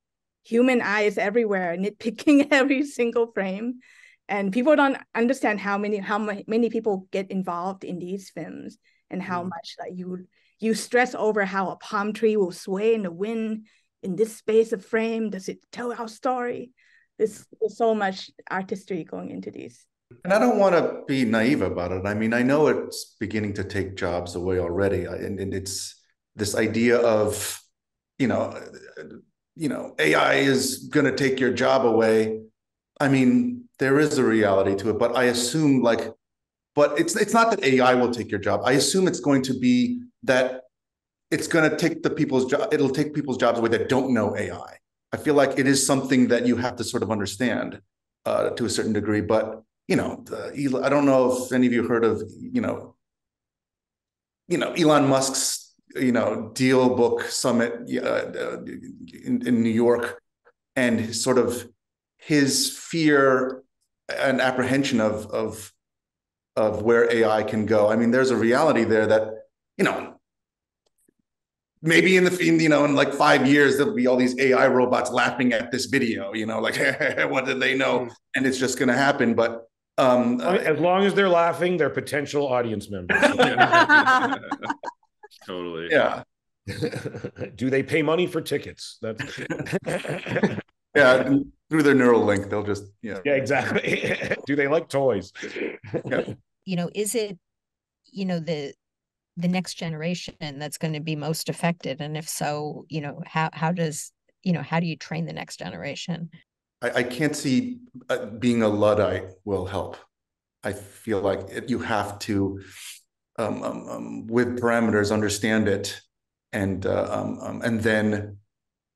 human eyes everywhere, nitpicking every single frame. And people don't understand how many, how many people get involved in these films. And how much like you you stress over how a palm tree will sway in the wind in this space of frame. Does it tell our story? There's, there's so much artistry going into these. And I don't want to be naive about it. I mean, I know it's beginning to take jobs away already, and, and it's this idea of, you know, you know, A I is going to take your job away. I mean, there is a reality to it, but I assume like. But it's it's not that A I will take your job. I assume it's going to be that it's going to take the people's job. It'll take people's jobs away that don't know A I. I feel like it is something that you have to sort of understand uh, to a certain degree. But you know, the, I don't know if any of you heard of you know, you know Elon Musk's you know Deal Book Summit uh, in, in New York, and sort of his fear and apprehension of of. of where A I can go. I mean, there's a reality there that, you know, maybe in the, in, you know, in like five years, there'll be all these A I robots laughing at this video, you know, like, what did they know? And it's just going to happen. But um, as long as they're laughing, they're potential audience members. Totally. Yeah. Do they pay money for tickets? That's yeah. Through their neural link, they'll just, yeah. Yeah, exactly. Do they like toys? Yeah. You know, is it, you know, the the next generation that's going to be most affected? And if so, you know, how how does, you know, how do you train the next generation? I, I can't see uh, being a Luddite will help. I feel like it, you have to, um, um, um, with parameters, understand it and, uh, um, um, and then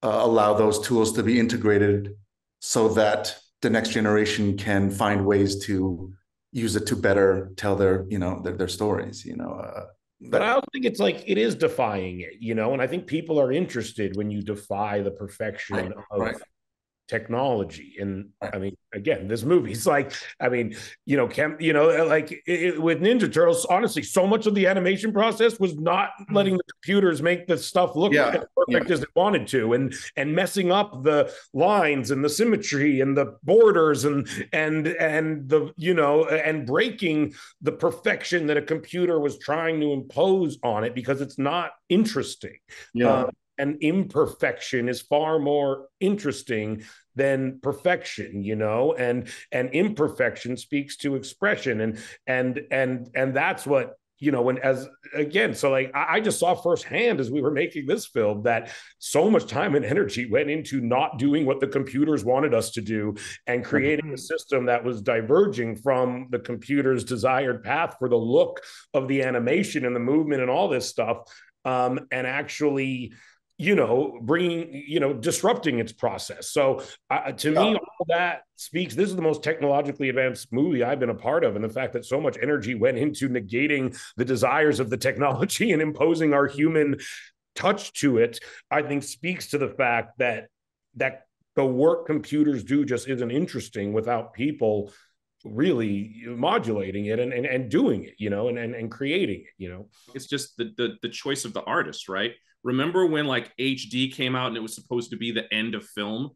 uh, allow those tools to be integrated so that the next generation can find ways to use it to better tell their, you know, their, their stories, you know. Uh, but, but I also think it's like, it is defying it, you know, and I think people are interested when you defy the perfection right, of right. technology. And right. I mean, again, this movie's like, I mean, you know, Kemp, you know, like it, it, with Ninja Turtles, honestly, so much of the animation process was not letting the computers make the stuff look yeah. as perfect yeah. as they wanted to, and and messing up the lines and the symmetry and the borders and and and the you know and breaking the perfection that a computer was trying to impose on it because it's not interesting. Yeah. Um, And imperfection is far more interesting than perfection, you know, and and imperfection speaks to expression, and and and and that's what, you know, when as again, so like I, I just saw firsthand as we were making this film that so much time and energy went into not doing what the computers wanted us to do and creating a system that was diverging from the computer's desired path for the look of the animation and the movement and all this stuff, um, and actually. you know, bringing, you know, disrupting its process. So uh, to yeah. me, all that speaks, this is the most technologically advanced movie I've been a part of. And the fact that so much energy went into negating the desires of the technology and imposing our human touch to it, I think speaks to the fact that that the work computers do just isn't interesting without people really modulating it and, and, and doing it, you know, and, and, and creating it, you know. It's just the, the, the choice of the artist, right? Remember when like H D came out and it was supposed to be the end of film?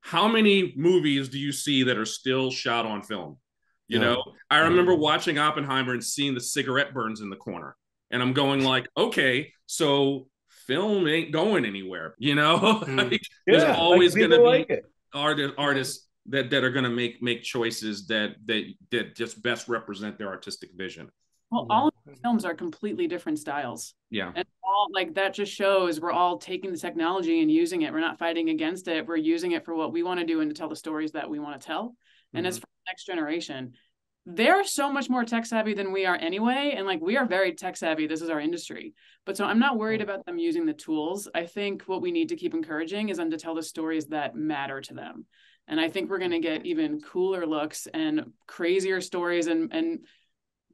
How many movies do you see that are still shot on film? You yeah. know, I remember watching Oppenheimer and seeing the cigarette burns in the corner. And I'm going like, okay, so film ain't going anywhere. You know, like, yeah, there's always like gonna like be it. Artists, artists that, that are gonna make make choices that, that that just best represent their artistic vision. Well, all of the films are completely different styles. Yeah. And all like that just shows we're all taking the technology and using it. We're not fighting against it. We're using it for what we want to do and to tell the stories that we want to tell. Mm-hmm. And as for the next generation, they're so much more tech savvy than we are anyway. And like, we are very tech savvy. This is our industry. But so I'm not worried about them using the tools. I think what we need to keep encouraging is them to tell the stories that matter to them. And I think we're going to get even cooler looks and crazier stories and, and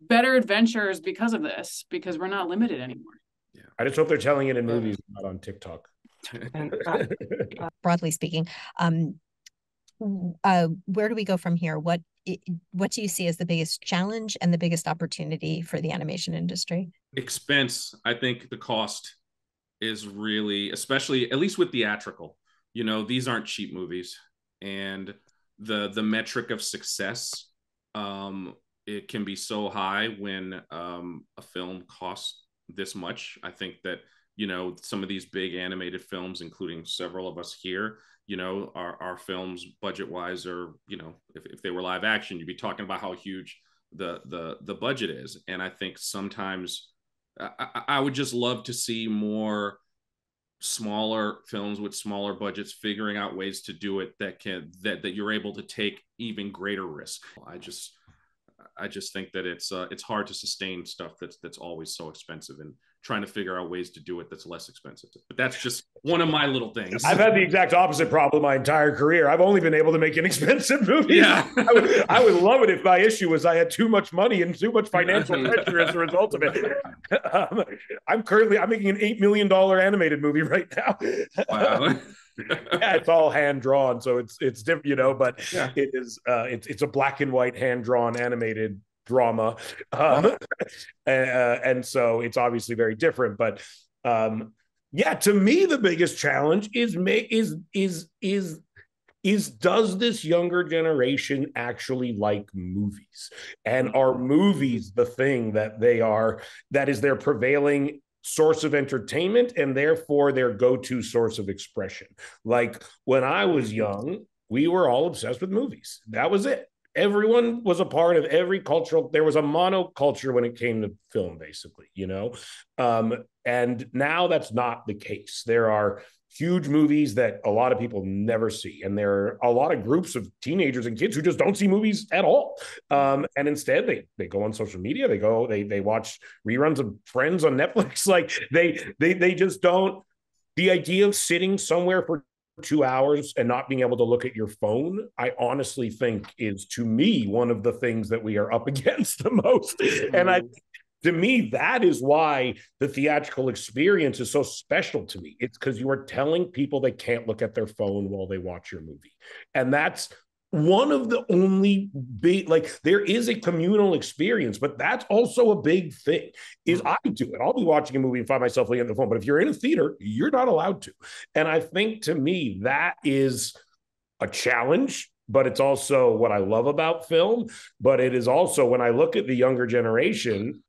better adventures because of this, because we're not limited anymore. Yeah. I just hope they're telling it in movies, not on TikTok. Broadly speaking, um, uh, where do we go from here? What What do you see as the biggest challenge and the biggest opportunity for the animation industry? Expense. I think the cost is really, especially at least with theatrical, you know, these aren't cheap movies, and the the metric of success, um, it can be so high when um, a film costs this much. I think that, you know, some of these big animated films, including several of us here, you know, our, our films budget wise are, you know, if, if they were live action, you'd be talking about how huge the, the, the budget is. And I think sometimes I, I would just love to see more smaller films with smaller budgets, figuring out ways to do it that can, that, that you're able to take even greater risk. I just, I just think that it's, uh, it's hard to sustain stuff that's, that's always so expensive, and trying to figure out ways to do it that's less expensive. But that's just one of my little things. I've had the exact opposite problem my entire career. I've only been able to make inexpensive movies. Yeah. I would, I would love it if my issue was I had too much money and too much financial pressure as a result of it. Um, I'm currently, I'm making an eight million dollars animated movie right now. Wow. Yeah, it's all hand-drawn, so it's, it's different, you know, but yeah. it is, uh, it's, it's a black and white hand-drawn animated drama, um, and, uh, and so it's obviously very different. But um, yeah, to me, the biggest challenge is make is is is is does this younger generation actually like movies, and are movies the thing that they are that is their prevailing source of entertainment and therefore their go-to source of expression? Like when I was young, we were all obsessed with movies. That was it. Everyone was a part of every cultural, there was a monoculture when it came to film, basically, you know? Um, and now that's not the case. There are huge movies that a lot of people never see. And there are a lot of groups of teenagers and kids who just don't see movies at all. Um, and instead they, they go on social media, they go, they, they watch reruns of Friends on Netflix. Like they, they, they just don't, the idea of sitting somewhere for two hours and not being able to look at your phone, I honestly think is, to me, one of the things that we are up against the most. Mm-hmm. And I, to me, that is why the theatrical experience is so special to me. It's because you are telling people they can't look at their phone while they watch your movie. And that's one of the only big, like, there is a communal experience, but that's also a big thing. Is I do it. I'll be watching a movie and find myself looking at the phone, but if you're in a theater, you're not allowed to. And I think to me, that is a challenge, but it's also what I love about film. But it is also, when I look at the younger generation,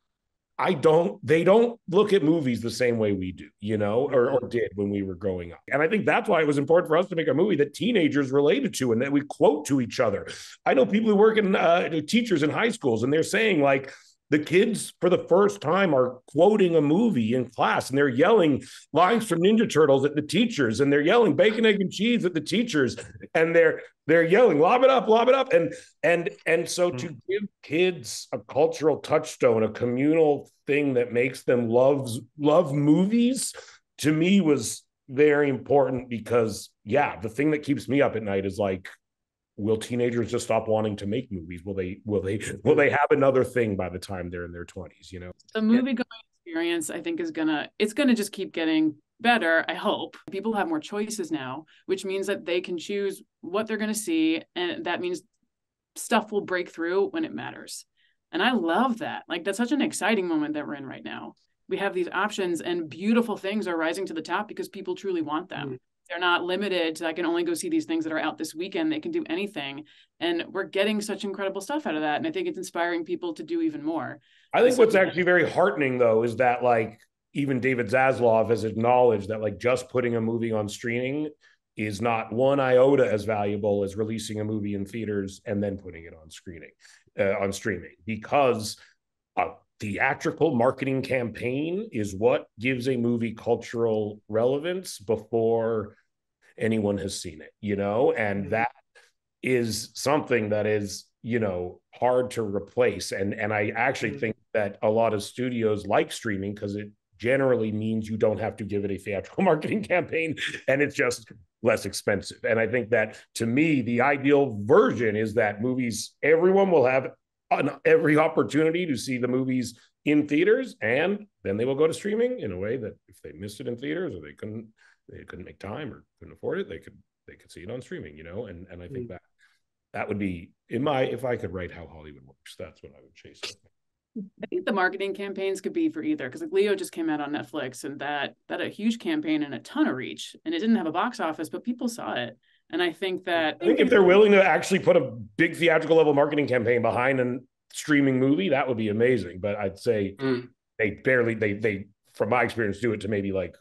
I don't, they don't look at movies the same way we do, you know, or, or did when we were growing up. And I think that's why it was important for us to make a movie that teenagers related to and that we quote to each other. I know people who work in uh, teachers in high schools, and they're saying like, the kids for the first time are quoting a movie in class, and they're yelling lines from Ninja Turtles at the teachers, and they're yelling bacon, egg, and cheese at the teachers, and they're they're yelling lob it up, lob it up, and and and so mm. to give kids a cultural touchstone, a communal thing that makes them love love movies, to me was very important, because yeah, the thing that keeps me up at night is like, will teenagers just stop wanting to make movies? Will they, will they, will they have another thing by the time they're in their twenties, you know? The movie going experience, I think, is gonna, it's gonna just keep getting better, I hope. People have more choices now, which means that they can choose what they're gonna see. And that means stuff will break through when it matters. And I love that. Like, that's such an exciting moment that we're in right now. We have these options, and beautiful things are rising to the top because people truly want them. Mm-hmm. They're not limited to, I can only go see these things that are out this weekend. They can do anything. And we're getting such incredible stuff out of that. And I think it's inspiring people to do even more. I think what's actually very heartening, though, is that like even David Zaslav has acknowledged that like just putting a movie on streaming is not one iota as valuable as releasing a movie in theaters and then putting it on screening, uh, on streaming, because uh, theatrical marketing campaign is what gives a movie cultural relevance before anyone has seen it, you know? And that is something that is, you know, hard to replace. And, and I actually think that a lot of studios like streaming because it generally means you don't have to give it a theatrical marketing campaign and it's just less expensive. And I think that, to me, the ideal version is that movies, everyone will have an, every opportunity to see the movies in theaters, and then they will go to streaming in a way that if they missed it in theaters or they couldn't, they couldn't make time or couldn't afford it, they could they could see it on streaming, you know. And and I think mm. that that would be in my, if I could write How Hollywood Works, that's what I would chase. I think the marketing campaigns could be for either, because like Leo just came out on Netflix, and that that a huge campaign and a ton of reach, and it didn't have a box office, but people saw it. And I think that I think if they're willing to actually put a big theatrical level marketing campaign behind a streaming movie, that would be amazing. But I'd say mm. they barely they they from my experience do it to maybe like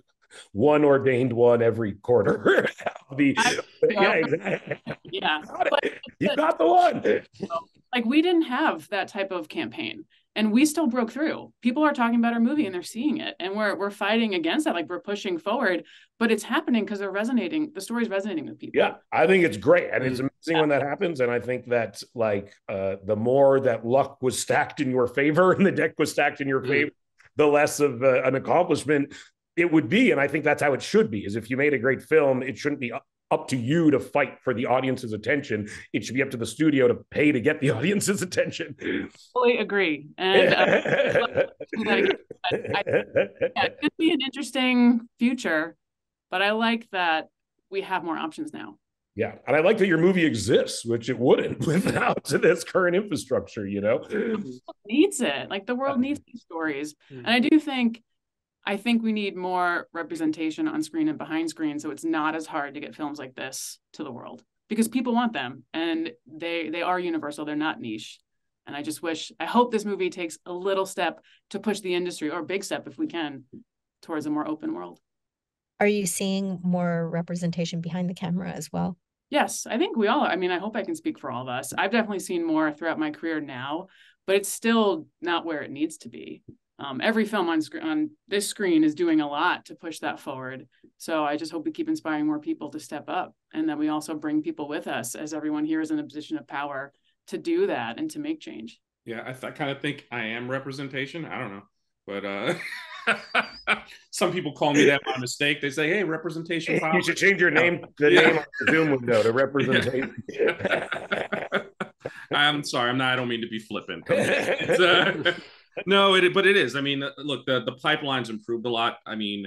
one ordained one every quarter. the, I, yeah, exactly. yeah. You got, but, you got the one. Like, we didn't have that type of campaign, and we still broke through. People are talking about our movie and they're seeing it, and we're we're fighting against that. Like, we're pushing forward, but it's happening because they're resonating. The story's resonating with people. Yeah, I think it's great, and it's amazing yeah. when that happens. And I think that like uh, the more that luck was stacked in your favor and the deck was stacked in your mm-hmm. favor, the less of uh, an accomplishment it would be. And I think that's how it should be. Is if you made a great film, it shouldn't be up, up to you to fight for the audience's attention. It should be up to the studio to pay to get the audience's attention. I totally agree. And uh, like, I, I, yeah, it could be an interesting future, but I like that we have more options now. Yeah. And I like that your movie exists, which it wouldn't without this current infrastructure, you know? The world needs it. Like, the world needs these stories. And I do think I think we need more representation on screen and behind screen, so it's not as hard to get films like this to the world, because people want them, and they they are universal. They're not niche. And I just wish, I hope this movie takes a little step to push the industry, or a big step if we can, towards a more open world. Are you seeing more representation behind the camera as well? Yes, I think we all are. I mean, I hope I can speak for all of us. I've definitely seen more throughout my career now, but it's still not where it needs to be. Um, every film on sc- on this screen is doing a lot to push that forward. So I just hope we keep inspiring more people to step up, and that we also bring people with us, as everyone here is in a position of power to do that and to make change. Yeah, I, th- I kind of think I am representation. I don't know. But uh, some people call me that by mistake. They say, hey, representation. Power. You should change your name, the yeah. name on the Zoom window to representation. I'm sorry. I'm not. I don't mean to be flippant. It's, uh, No, it but it is. I mean, look, the, the pipeline's improved a lot. I mean,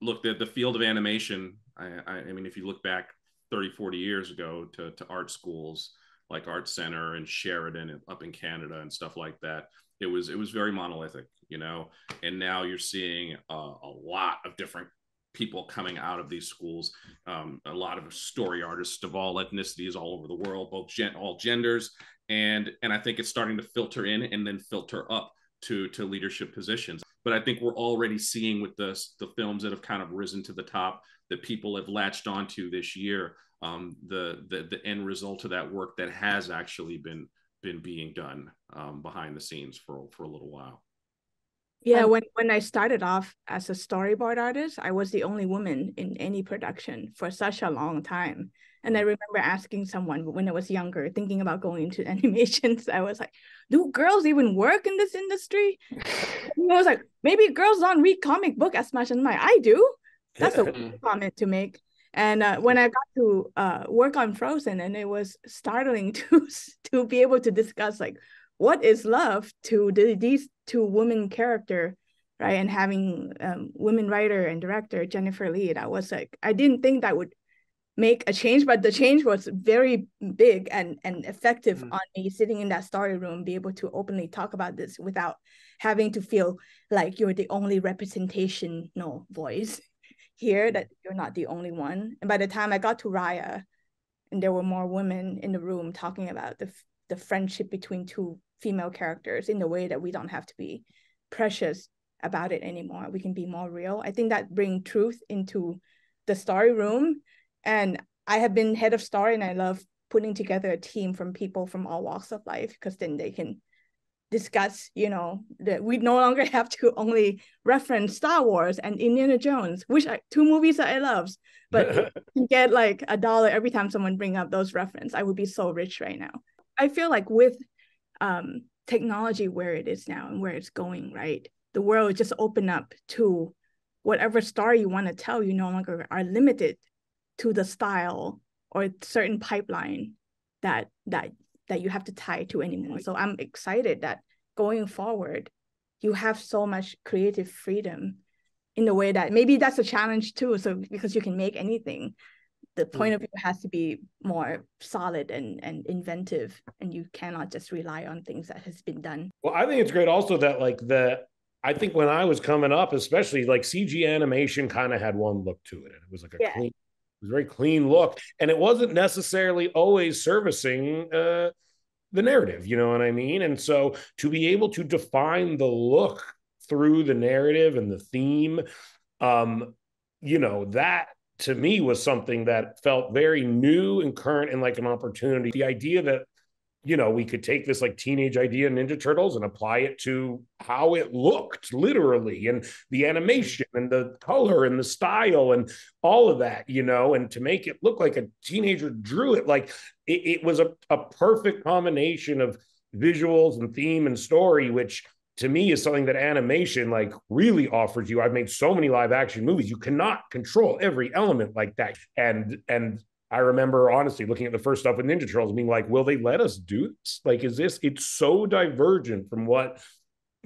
look, the, the field of animation, I, I, I mean, if you look back thirty, forty years ago to, to art schools like Art Center and Sheridan and up in Canada and stuff like that, it was it was very monolithic, you know, and now you're seeing a, a lot of different people coming out of these schools, um, a lot of story artists of all ethnicities all over the world, both gen- all genders. And, and I think it's starting to filter in and then filter up to to leadership positions. But I think we're already seeing with the, the films that have kind of risen to the top that people have latched onto this year, um, the, the the end result of that work that has actually been been being done um, behind the scenes for, for a little while. Yeah, when, when I started off as a storyboard artist, I was the only woman in any production for such a long time. And I remember asking someone when I was younger, thinking about going into animations, I was like, do girls even work in this industry? And I was like, maybe girls don't read comic book as much. And I'm like, I do. That's a weird comment to make. And uh, when I got to uh, work on Frozen, and it was startling to, to be able to discuss like, what is love to the, these two women character, right? And having um, women writer and director, Jennifer Lee, I was like, I didn't think that would make a change, but the change was very big and, and effective mm-hmm. on me sitting in that story room, be able to openly talk about this without having to feel like you're the only representational voice here, that you're not the only one. And by the time I got to Raya, and there were more women in the room talking about the, the friendship between two female characters in the way that we don't have to be precious about it anymore. We can be more real. I think that brings truth into the story room. And I have been head of story, and I love putting together a team from people from all walks of life, because then they can discuss, you know, that we no longer have to only reference Star Wars and Indiana Jones, which are two movies that I love, but you get like a dollar every time someone bring up those references. I would be so rich right now. I feel like with um, technology where it is now and where it's going, right? The world just opened up to whatever story you want to tell. You no longer are limited to the style or certain pipeline that that that you have to tie to anymore. So I'm excited that going forward, you have so much creative freedom in the way that maybe that's a challenge too. So because you can make anything, the point of view has to be more solid and, and inventive, and you cannot just rely on things that has been done. Well, I think it's great also that like the, I think when I was coming up, especially like C G animation kind of had one look to it. And it was like a yeah. clean It was a very clean look, and it wasn't necessarily always servicing uh, the narrative, you know what I mean? And so to be able to define the look through the narrative and the theme, um, you know, that to me was something that felt very new and current and like an opportunity. The idea that, you know, we could take this like teenage idea Ninja Turtles and apply it to how it looked literally, and the animation and the color and the style and all of that, you know, and to make it look like a teenager drew it. Like it, it was a, a perfect combination of visuals and theme and story, which to me is something that animation like really offers you. I've made so many live action movies. You cannot control every element like that. And, and, I remember honestly looking at the first stuff with Ninja Turtles and being like, will they let us do this? Like, is this, it's so divergent from what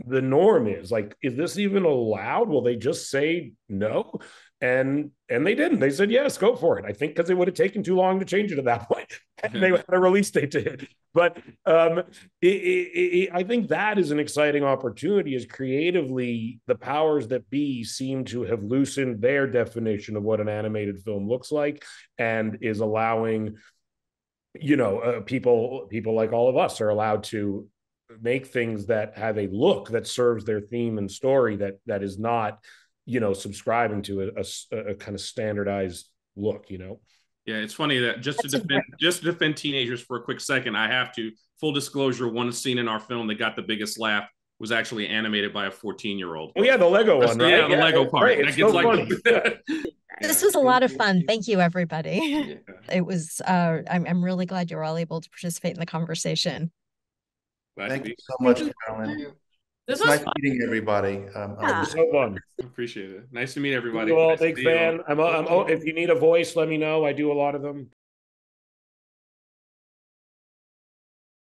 the norm is. Like, is this even allowed? Will they just say no? And and they didn't. They said, yes, go for it. I think because it would have taken too long to change it at that point. And they had a release date to hit. But um, it, it, it, I think that is an exciting opportunity, is creatively the powers that be seem to have loosened their definition of what an animated film looks like, and is allowing, you know, uh, people, people like all of us are allowed to make things that have a look that serves their theme and story, that that is not, you know, subscribing to a, a, a kind of standardized look, you know? Yeah, it's funny that just That's to defend important. just to defend teenagers for a quick second, I have to, full disclosure, one scene in our film that got the biggest laugh was actually animated by a fourteen-year-old. Oh yeah, the Lego That's, one, right? Yeah, the yeah, Lego part. That gets so like This was a lot of fun. Thank you, everybody. Yeah. It was, uh, I'm, I'm really glad you were all able to participate in the conversation. Glad Thank you so much, Carolyn. This it's was nice fun. meeting everybody. Um, yeah. um, so fun. Appreciate it. Nice to meet everybody. You all, nice big fan. I'm, I'm, oh, if you need a voice, let me know. I do a lot of them.